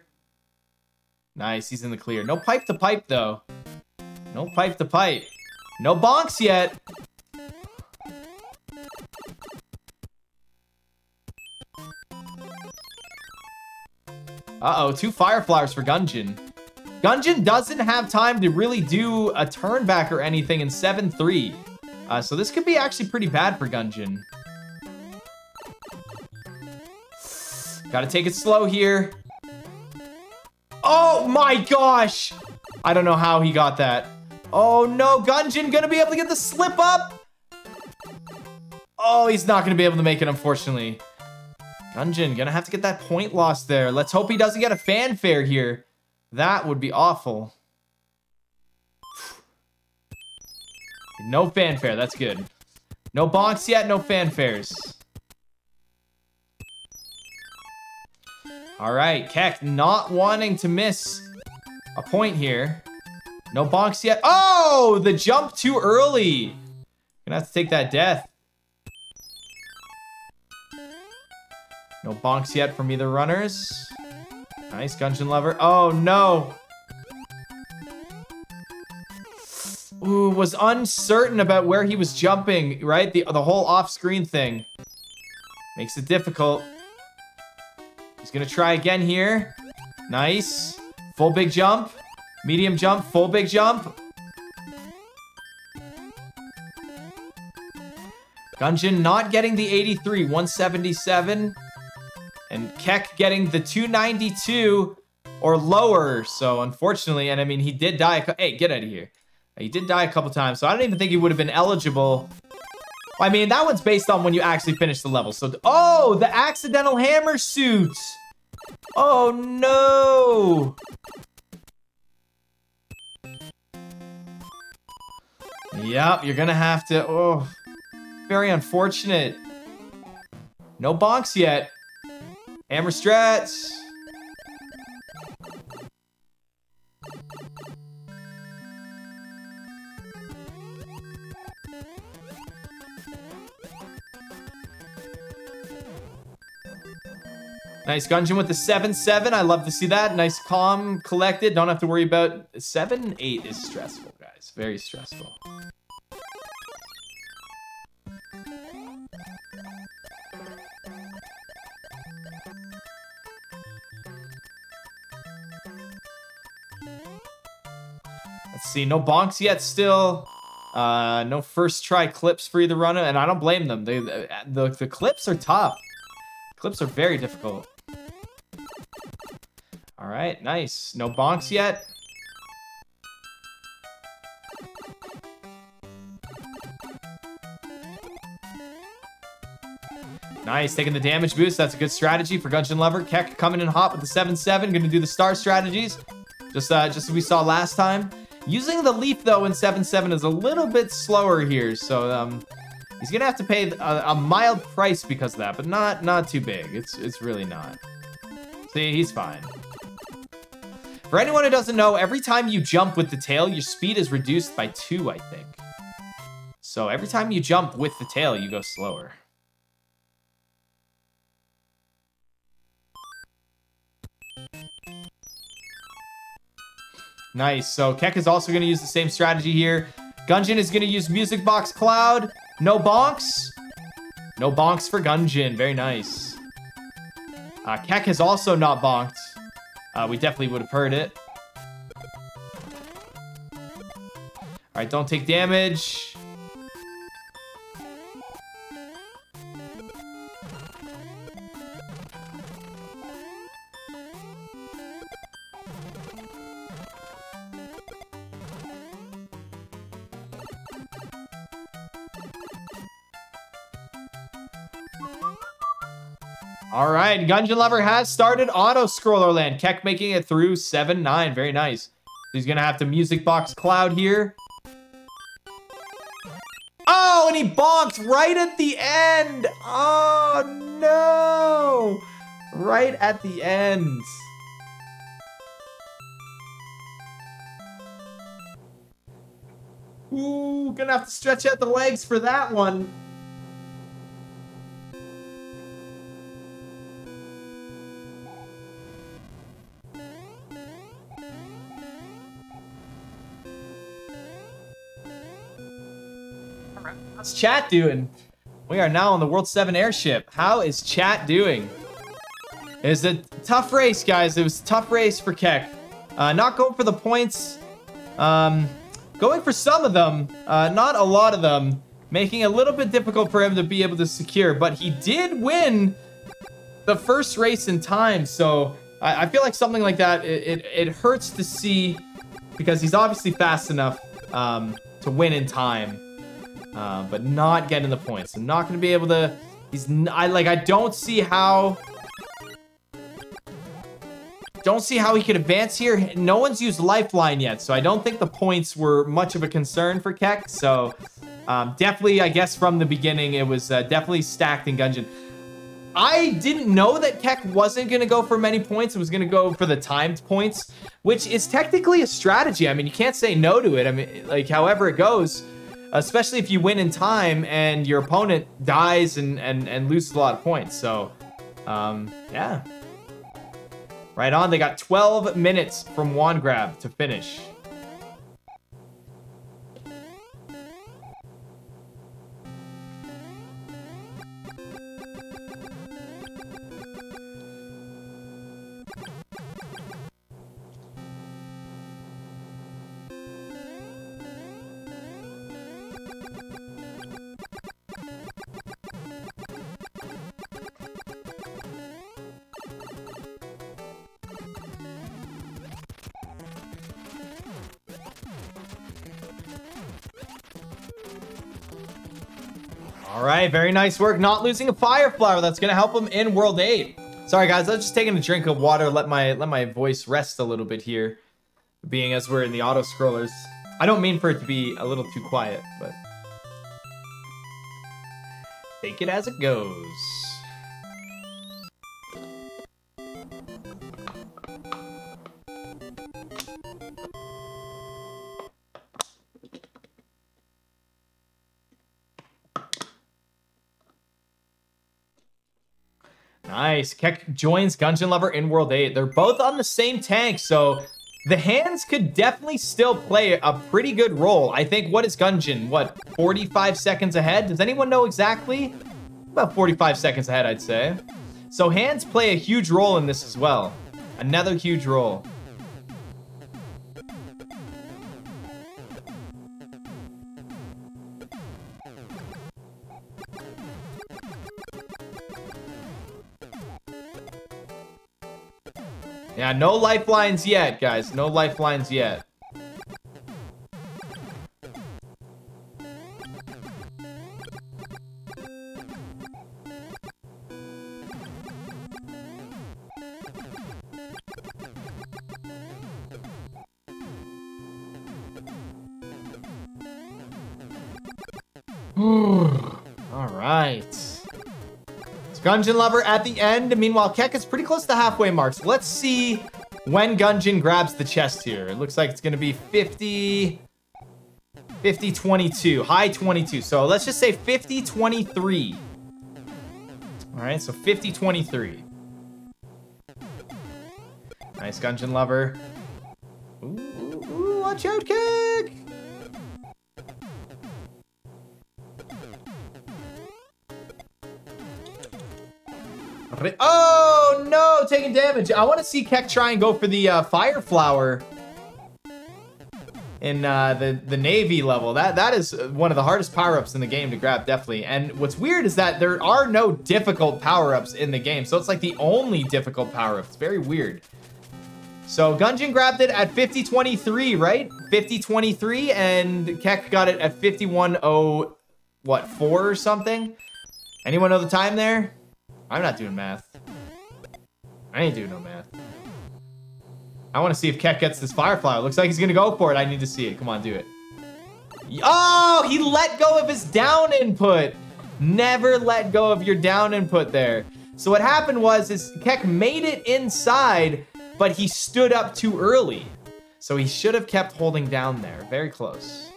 Nice, he's in the clear. No pipe to pipe, though. No pipe to pipe. No bonks yet. Uh-oh, two fire flowers for Gungeon. Gungeon doesn't have time to really do a turn back or anything in seven three. Uh, so this could be actually pretty bad for Gungeon. Gotta take it slow here. Oh my gosh! I don't know how he got that. Oh no, Gungeon gonna be able to get the slip up! Oh, he's not gonna be able to make it, unfortunately. Gungeon gonna have to get that point loss there. Let's hope he doesn't get a fanfare here. That would be awful. No fanfare, that's good. No bonks yet, no fanfares. All right, Kek not wanting to miss a point here. No bonks yet. Oh, the jump too early. Gonna have to take that death. No bonks yet from either runners. Nice, Gungeon Lover. Oh, no. Ooh, was uncertain about where he was jumping, right? The, the whole off-screen thing. Makes it difficult. He's gonna try again here. Nice. Full big jump. Medium jump, full big jump. Gungeon not getting the eighty-three, one seventy-seven. And Kek getting the two ninety-two or lower. So unfortunately, and I mean, he did die. A hey, get out of here. He did die a couple times. So I don't even think he would have been eligible. I mean, that one's based on when you actually finish the level. So, oh, the accidental hammer suit. Oh, no. Yep, you're going to have to. Oh, very unfortunate. No bonks yet. Hammer strats. Nice, Gungeon with the seven seven. I love to see that. Nice, calm, collected. Don't have to worry about... seven eight is stressful, guys. Very stressful. See, no bonks yet still. Uh, no first try clips for either runner, and I don't blame them. They, the, the, the clips are tough. Clips are very difficult. All right, nice. No bonks yet. Nice, taking the damage boost. That's a good strategy for Gungeon Lover. Kek coming in hot with the seven seven. Gonna do the star strategies. Just, uh, just as we saw last time. Using the leap, though, in seven seven is a little bit slower here, so um, he's gonna have to pay a, a mild price because of that, but not not too big. It's, it's really not. See, he's fine. For anyone who doesn't know, every time you jump with the tail, your speed is reduced by two, I think. So every time you jump with the tail, you go slower. Nice, so Kek is also going to use the same strategy here. Gungeon is going to use Music Box Cloud. No bonks. No bonks for Gungeon. Very nice. Uh, Kek is also not bonked. Uh, we definitely would have heard it. All right, don't take damage. Alright, Gungeon Lover has started auto-scroller land. Kek making it through seven nine. Very nice. He's gonna have to Music Box Cloud here. Oh, and he bonked right at the end! Oh, no! Right at the end. Ooh, gonna have to stretch out the legs for that one. How's chat doing? We are now on the World seven airship. How is chat doing? It was a tough race, guys. It was a tough race for Kek. Uh, not going for the points. Um, going for some of them. Uh, not a lot of them. Making it a little bit difficult for him to be able to secure. But he did win the first race in time. So I, I feel like something like that, it, it, it hurts to see. Because he's obviously fast enough um, to win in time. Uh, but not getting the points. I'm not going to be able to... He's n I, like, I don't see how... Don't see how he could advance here. No one's used Lifeline yet, so I don't think the points were much of a concern for Kek. So, um, definitely, I guess from the beginning, it was uh, definitely stacked in Gungeon. I didn't know that Kek wasn't going to go for many points. It was going to go for the timed points, which is technically a strategy. I mean, you can't say no to it. I mean, like, however it goes, especially if you win in time and your opponent dies and, and, and loses a lot of points. So, um, yeah. Right on, they got twelve minutes from Wand Grab to finish. All right, very nice work. Not losing a fire flower. That's gonna help him in World eight. Sorry guys, I was just taking a drink of water. Let my let my voice rest a little bit here, being as we're in the auto scrollers. I don't mean for it to be a little too quiet, but take it as it goes. Nice. Kek joins Gungeon Lover in World eight. They're both on the same tank, so the hands could definitely still play a pretty good role. I think, what is Gungeon? What, forty-five seconds ahead? Does anyone know exactly? About forty-five seconds ahead, I'd say. So hands play a huge role in this as well. Another huge role. Yeah, no lifelines yet, guys. No lifelines yet. Gungeon Lover at the end. Meanwhile, Kek is pretty close to halfway marks. Let's see when Gungeon grabs the chest here. It looks like it's going to be fifty, fifty, twenty-two, high twenty-two. So let's just say fifty, twenty-three. All right, so fifty, twenty-three. Nice, Gungeon Lover. Ooh, ooh, ooh, watch out, Kek. Oh, no, taking damage. I want to see Kek try and go for the uh, Fire Flower in uh, the, the Navy level. That That is one of the hardest power-ups in the game to grab, definitely. And what's weird is that there are no difficult power-ups in the game, so it's like the only difficult power-up. It's very weird. So Gungeon grabbed it at fifty twenty-three, right? fifty twenty-three, and Kek got it at fifty-one oh, what, four or something? Anyone know the time there? I'm not doing math. I ain't doing no math. I want to see if Kek gets this fire flower. Looks like he's going to go for it. I need to see it. Come on, do it. Oh, he let go of his down input. Never let go of your down input there. So what happened was is Kek made it inside, but he stood up too early. So he should have kept holding down there. Very close.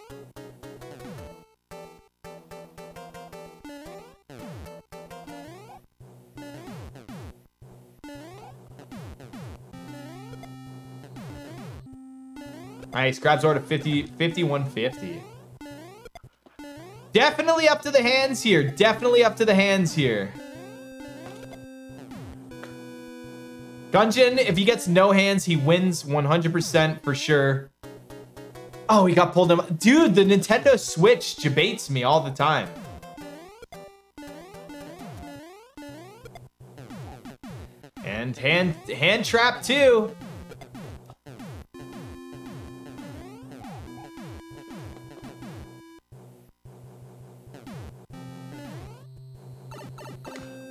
Nice, grabs order fifty, fifty-one fifty. Definitely up to the hands here. Definitely up to the hands here. Gungeon, if he gets no hands, he wins one hundred percent for sure. Oh, he got pulled him. Dude, the Nintendo Switch debates me all the time. And hand, hand trap too.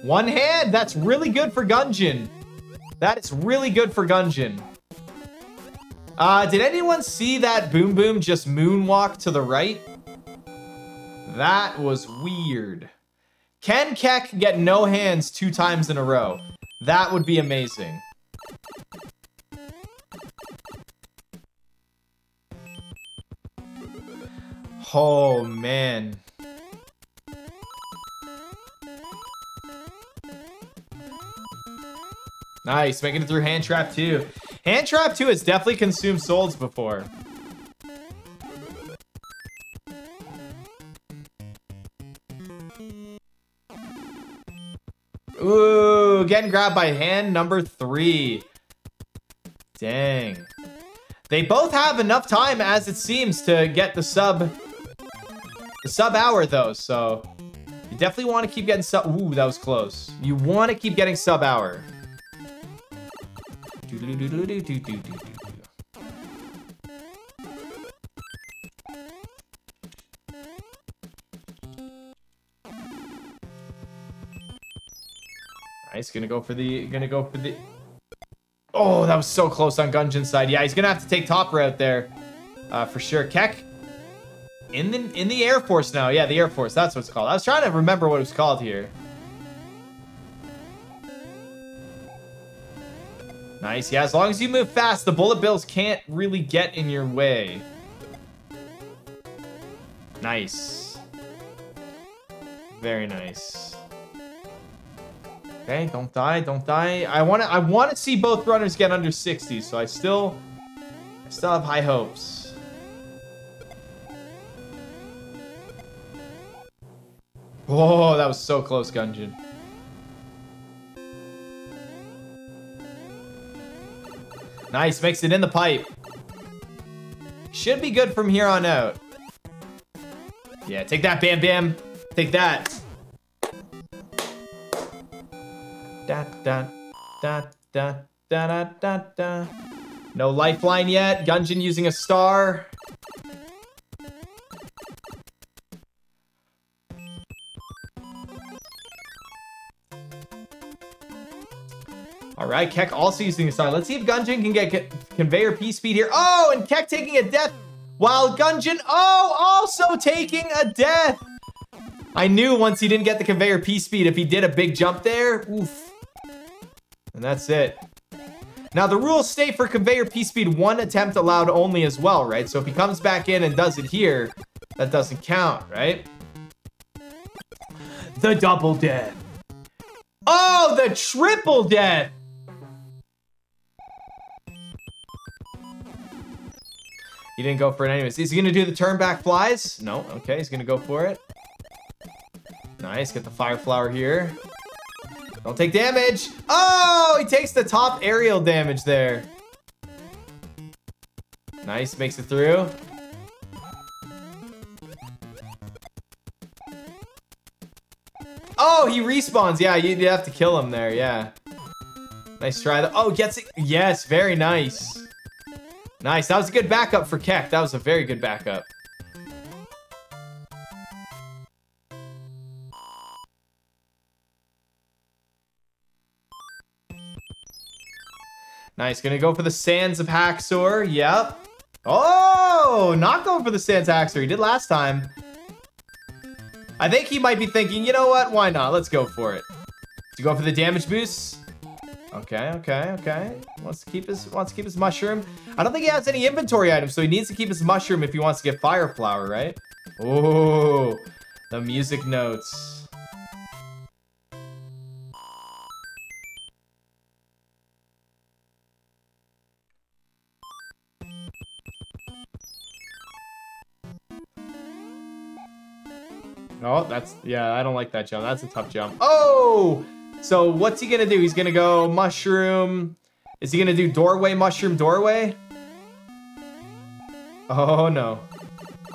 One hand, that's really good for Gungeon. That is really good for Gungeon. Uh, did anyone see that Boom Boom just moonwalk to the right? That was weird. Can Kek get no hands two times in a row? That would be amazing. Oh, man. Nice, making it through Hand Trap two. Hand Trap two has definitely consumed souls before. Ooh, getting grabbed by hand number three. Dang. They both have enough time, as it seems, to get the sub... The sub hour, though, so... You definitely want to keep getting sub... Ooh, that was close. You want to keep getting sub hour. Nice, gonna go for the, gonna go for the... Oh, that was so close on Gungeon's side. Yeah, he's gonna have to take top route there, uh, for sure. Kek, in the, in the Air Force now. Yeah, the Air Force, that's what it's called. I was trying to remember what it was called here. Nice, yeah, as long as you move fast, the bullet bills can't really get in your way. Nice. Very nice. Okay, don't die, don't die. I wanna I wanna see both runners get under sixty, so I still I still have high hopes. Oh, that was so close, Gungeon. Nice, makes it in the pipe. Should be good from here on out. Yeah, take that, Bam Bam. Take that. Da, da, da, da, da, da, da. No lifeline yet. Gungeon using a star. All right, Kek also using a star. Let's see if Gungeon can get co conveyor P speed here. Oh, and Kek taking a death while Gungeon, oh, also taking a death. I knew once he didn't get the conveyor P speed, if he did a big jump there, oof. And that's it. Now the rules state for conveyor P speed, one attempt allowed only as well, right? So if he comes back in and does it here, that doesn't count, right? The double death. Oh, the triple death. He didn't go for it anyways. Is he gonna do the turn back flies? No, okay, he's gonna go for it. Nice, get the fire flower here. Don't take damage. Oh, he takes the top aerial damage there. Nice, makes it through. Oh, he respawns. Yeah, you'd have to kill him there, yeah. Nice try. Oh, gets it. Yes, very nice. Nice, that was a good backup for Kek. That was a very good backup. Nice, gonna go for the Sands of Haxor, yep. Oh, not going for the Sands of Haxor, he did last time. I think he might be thinking, you know what, why not, let's go for it. To go for the damage boost. Okay, okay, okay. Wants to keep his wants to keep his mushroom. I don't think he has any inventory items, so he needs to keep his mushroom if he wants to get fire flower, right? Oh, the music notes. Oh, that's, yeah, I don't like that jump. That's a tough jump. Oh! So what's he gonna do? He's gonna go mushroom. Is he gonna do doorway, mushroom, doorway? Oh no.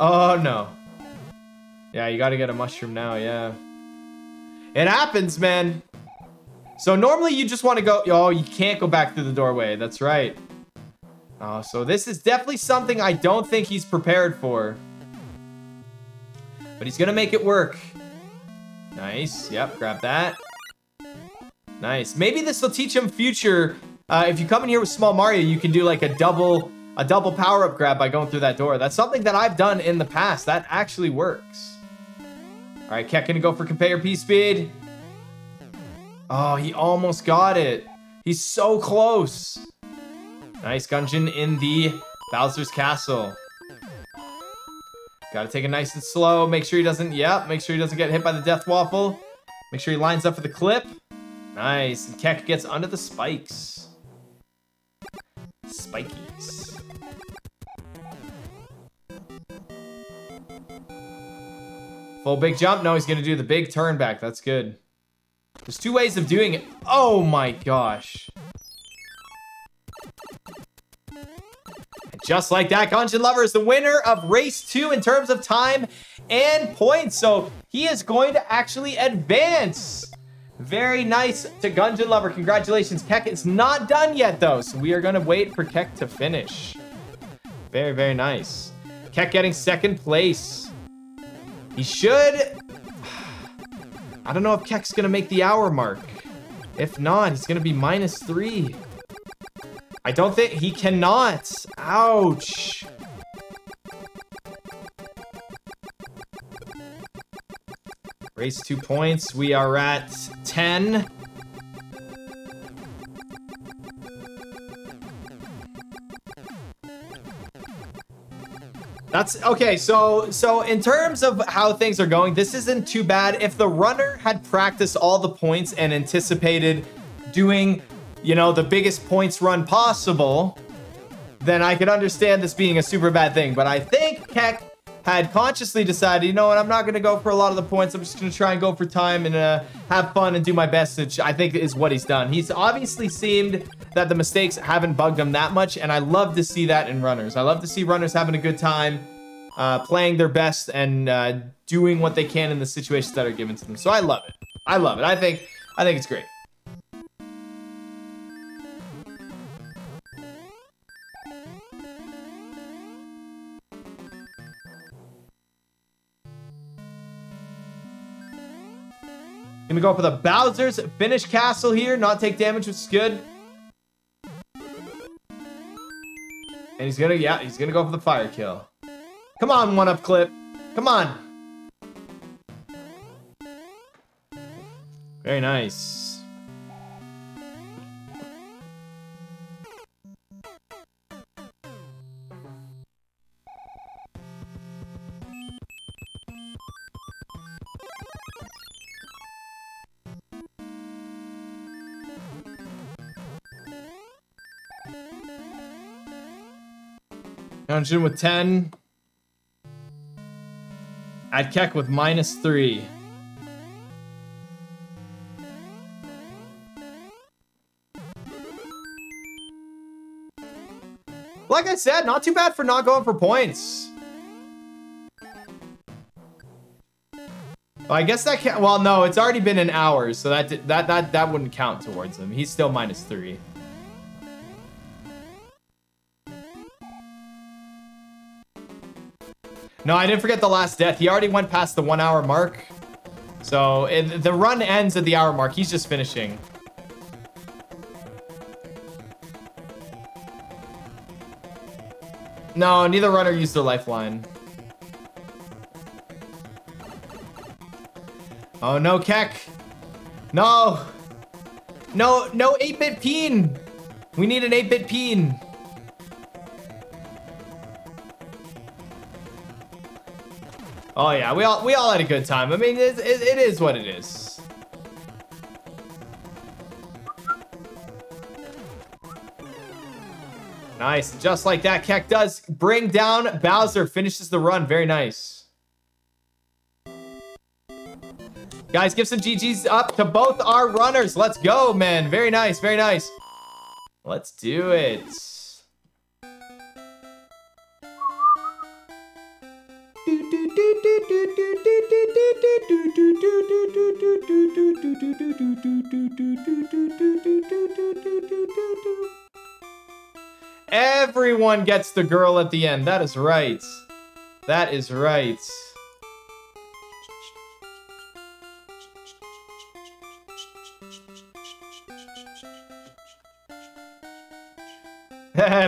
Oh no. Yeah, you gotta get a mushroom now, yeah. It happens, man. So normally you just wanna go, oh, you can't go back through the doorway, that's right. Oh, so this is definitely something I don't think he's prepared for. But he's gonna make it work. Nice, yep, grab that. Nice, maybe this will teach him future. Uh, if you come in here with Small Mario, you can do like a double a double power-up grab by going through that door. That's something that I've done in the past. That actually works. All right, Kek gonna go for compare P-Speed. Oh, he almost got it. He's so close. Nice, Gungeon in the Bowser's Castle. Gotta take it nice and slow. Make sure he doesn't, yep, make sure he doesn't get hit by the Death Waffle. Make sure he lines up for the clip. Nice, and Kek gets under the spikes. Spikies. Full big jump. No, he's gonna do the big turn back. That's good. There's two ways of doing it. Oh my gosh. And just like that, Gungeon Lover is the winner of race two in terms of time and points. So he is going to actually advance. Very nice to Gungeon Lover. Congratulations, Kek. It's not done yet, though, so we are going to wait for Kek to finish. Very, very nice. Kek getting second place. He should... I don't know if Kek's going to make the hour mark. If not, he's going to be minus three. I don't think... He cannot. Ouch. Race two points. We are at ten. That's okay. So, so in terms of how things are going, this isn't too bad. If the runner had practiced all the points and anticipated doing, you know, the biggest points run possible, then I could understand this being a super bad thing. But I think Kek had consciously decided, you know what, I'm not going to go for a lot of the points. I'm just going to try and go for time and uh, have fun and do my best, which I think is what he's done. He's obviously seemed that the mistakes haven't bugged him that much, and I love to see that in runners. I love to see runners having a good time, uh, playing their best, and uh, doing what they can in the situations that are given to them. So I love it. I love it. I think, I think it's great. Gonna go for the Bowser's finish castle here, not take damage, which is good. And he's gonna, yeah, he's gonna go for the fire kill. Come on, one-up clip. Come on. Very nice. Gungeon with ten. At Kek with minus three. Like I said, not too bad for not going for points. Well, I guess that can't. Well, no, it's already been an hour, so that did, that that that wouldn't count towards him. He's still minus three. No, I didn't forget the last death. He already went past the one hour mark. So it, the run ends at the hour mark. He's just finishing. No, neither runner used their lifeline. Oh no, Kek. No. No, no eight-bit peen. We need an eight-bit peen. Oh yeah, we all we all had a good time. I mean, it, it, it is what it is. Nice, just like that, Kek does bring down Bowser, finishes the run, very nice. Guys, give some G Gs up to both our runners. Let's go, man. Very nice, very nice. Let's do it. Everyone gets the girl at the end. That is right. That is right.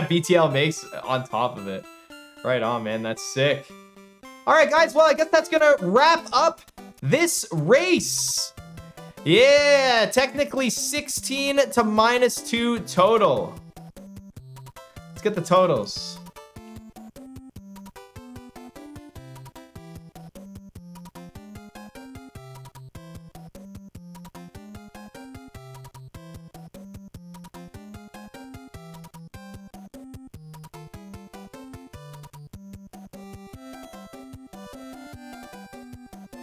B T L makes on top of it. Right on, man. That's sick. All right, guys. Well, I guess that's going to wrap up this race. Yeah, technically sixteen to minus two total. Let's get the totals.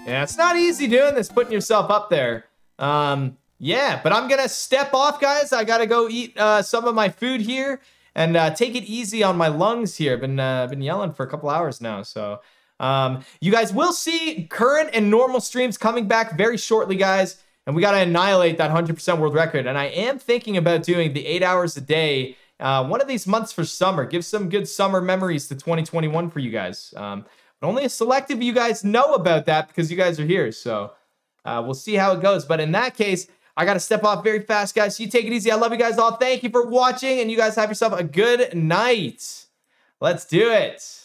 Yeah, it's not easy doing this, putting yourself up there. Um, yeah, but I'm going to step off, guys. I got to go eat uh, some of my food here and uh, take it easy on my lungs here. I've been, uh, been yelling for a couple hours now, so... Um, you guys will see current and normal streams coming back very shortly, guys. And we got to annihilate that one hundred percent world record. And I am thinking about doing the eight hours a day uh, one of these months for summer. Give some good summer memories to twenty twenty-one for you guys. Um... But only a select of you guys know about that because you guys are here. So uh, we'll see how it goes. But in that case, I got to step off very fast, guys. So you take it easy. I love you guys all. Thank you for watching. And you guys have yourself a good night. Let's do it.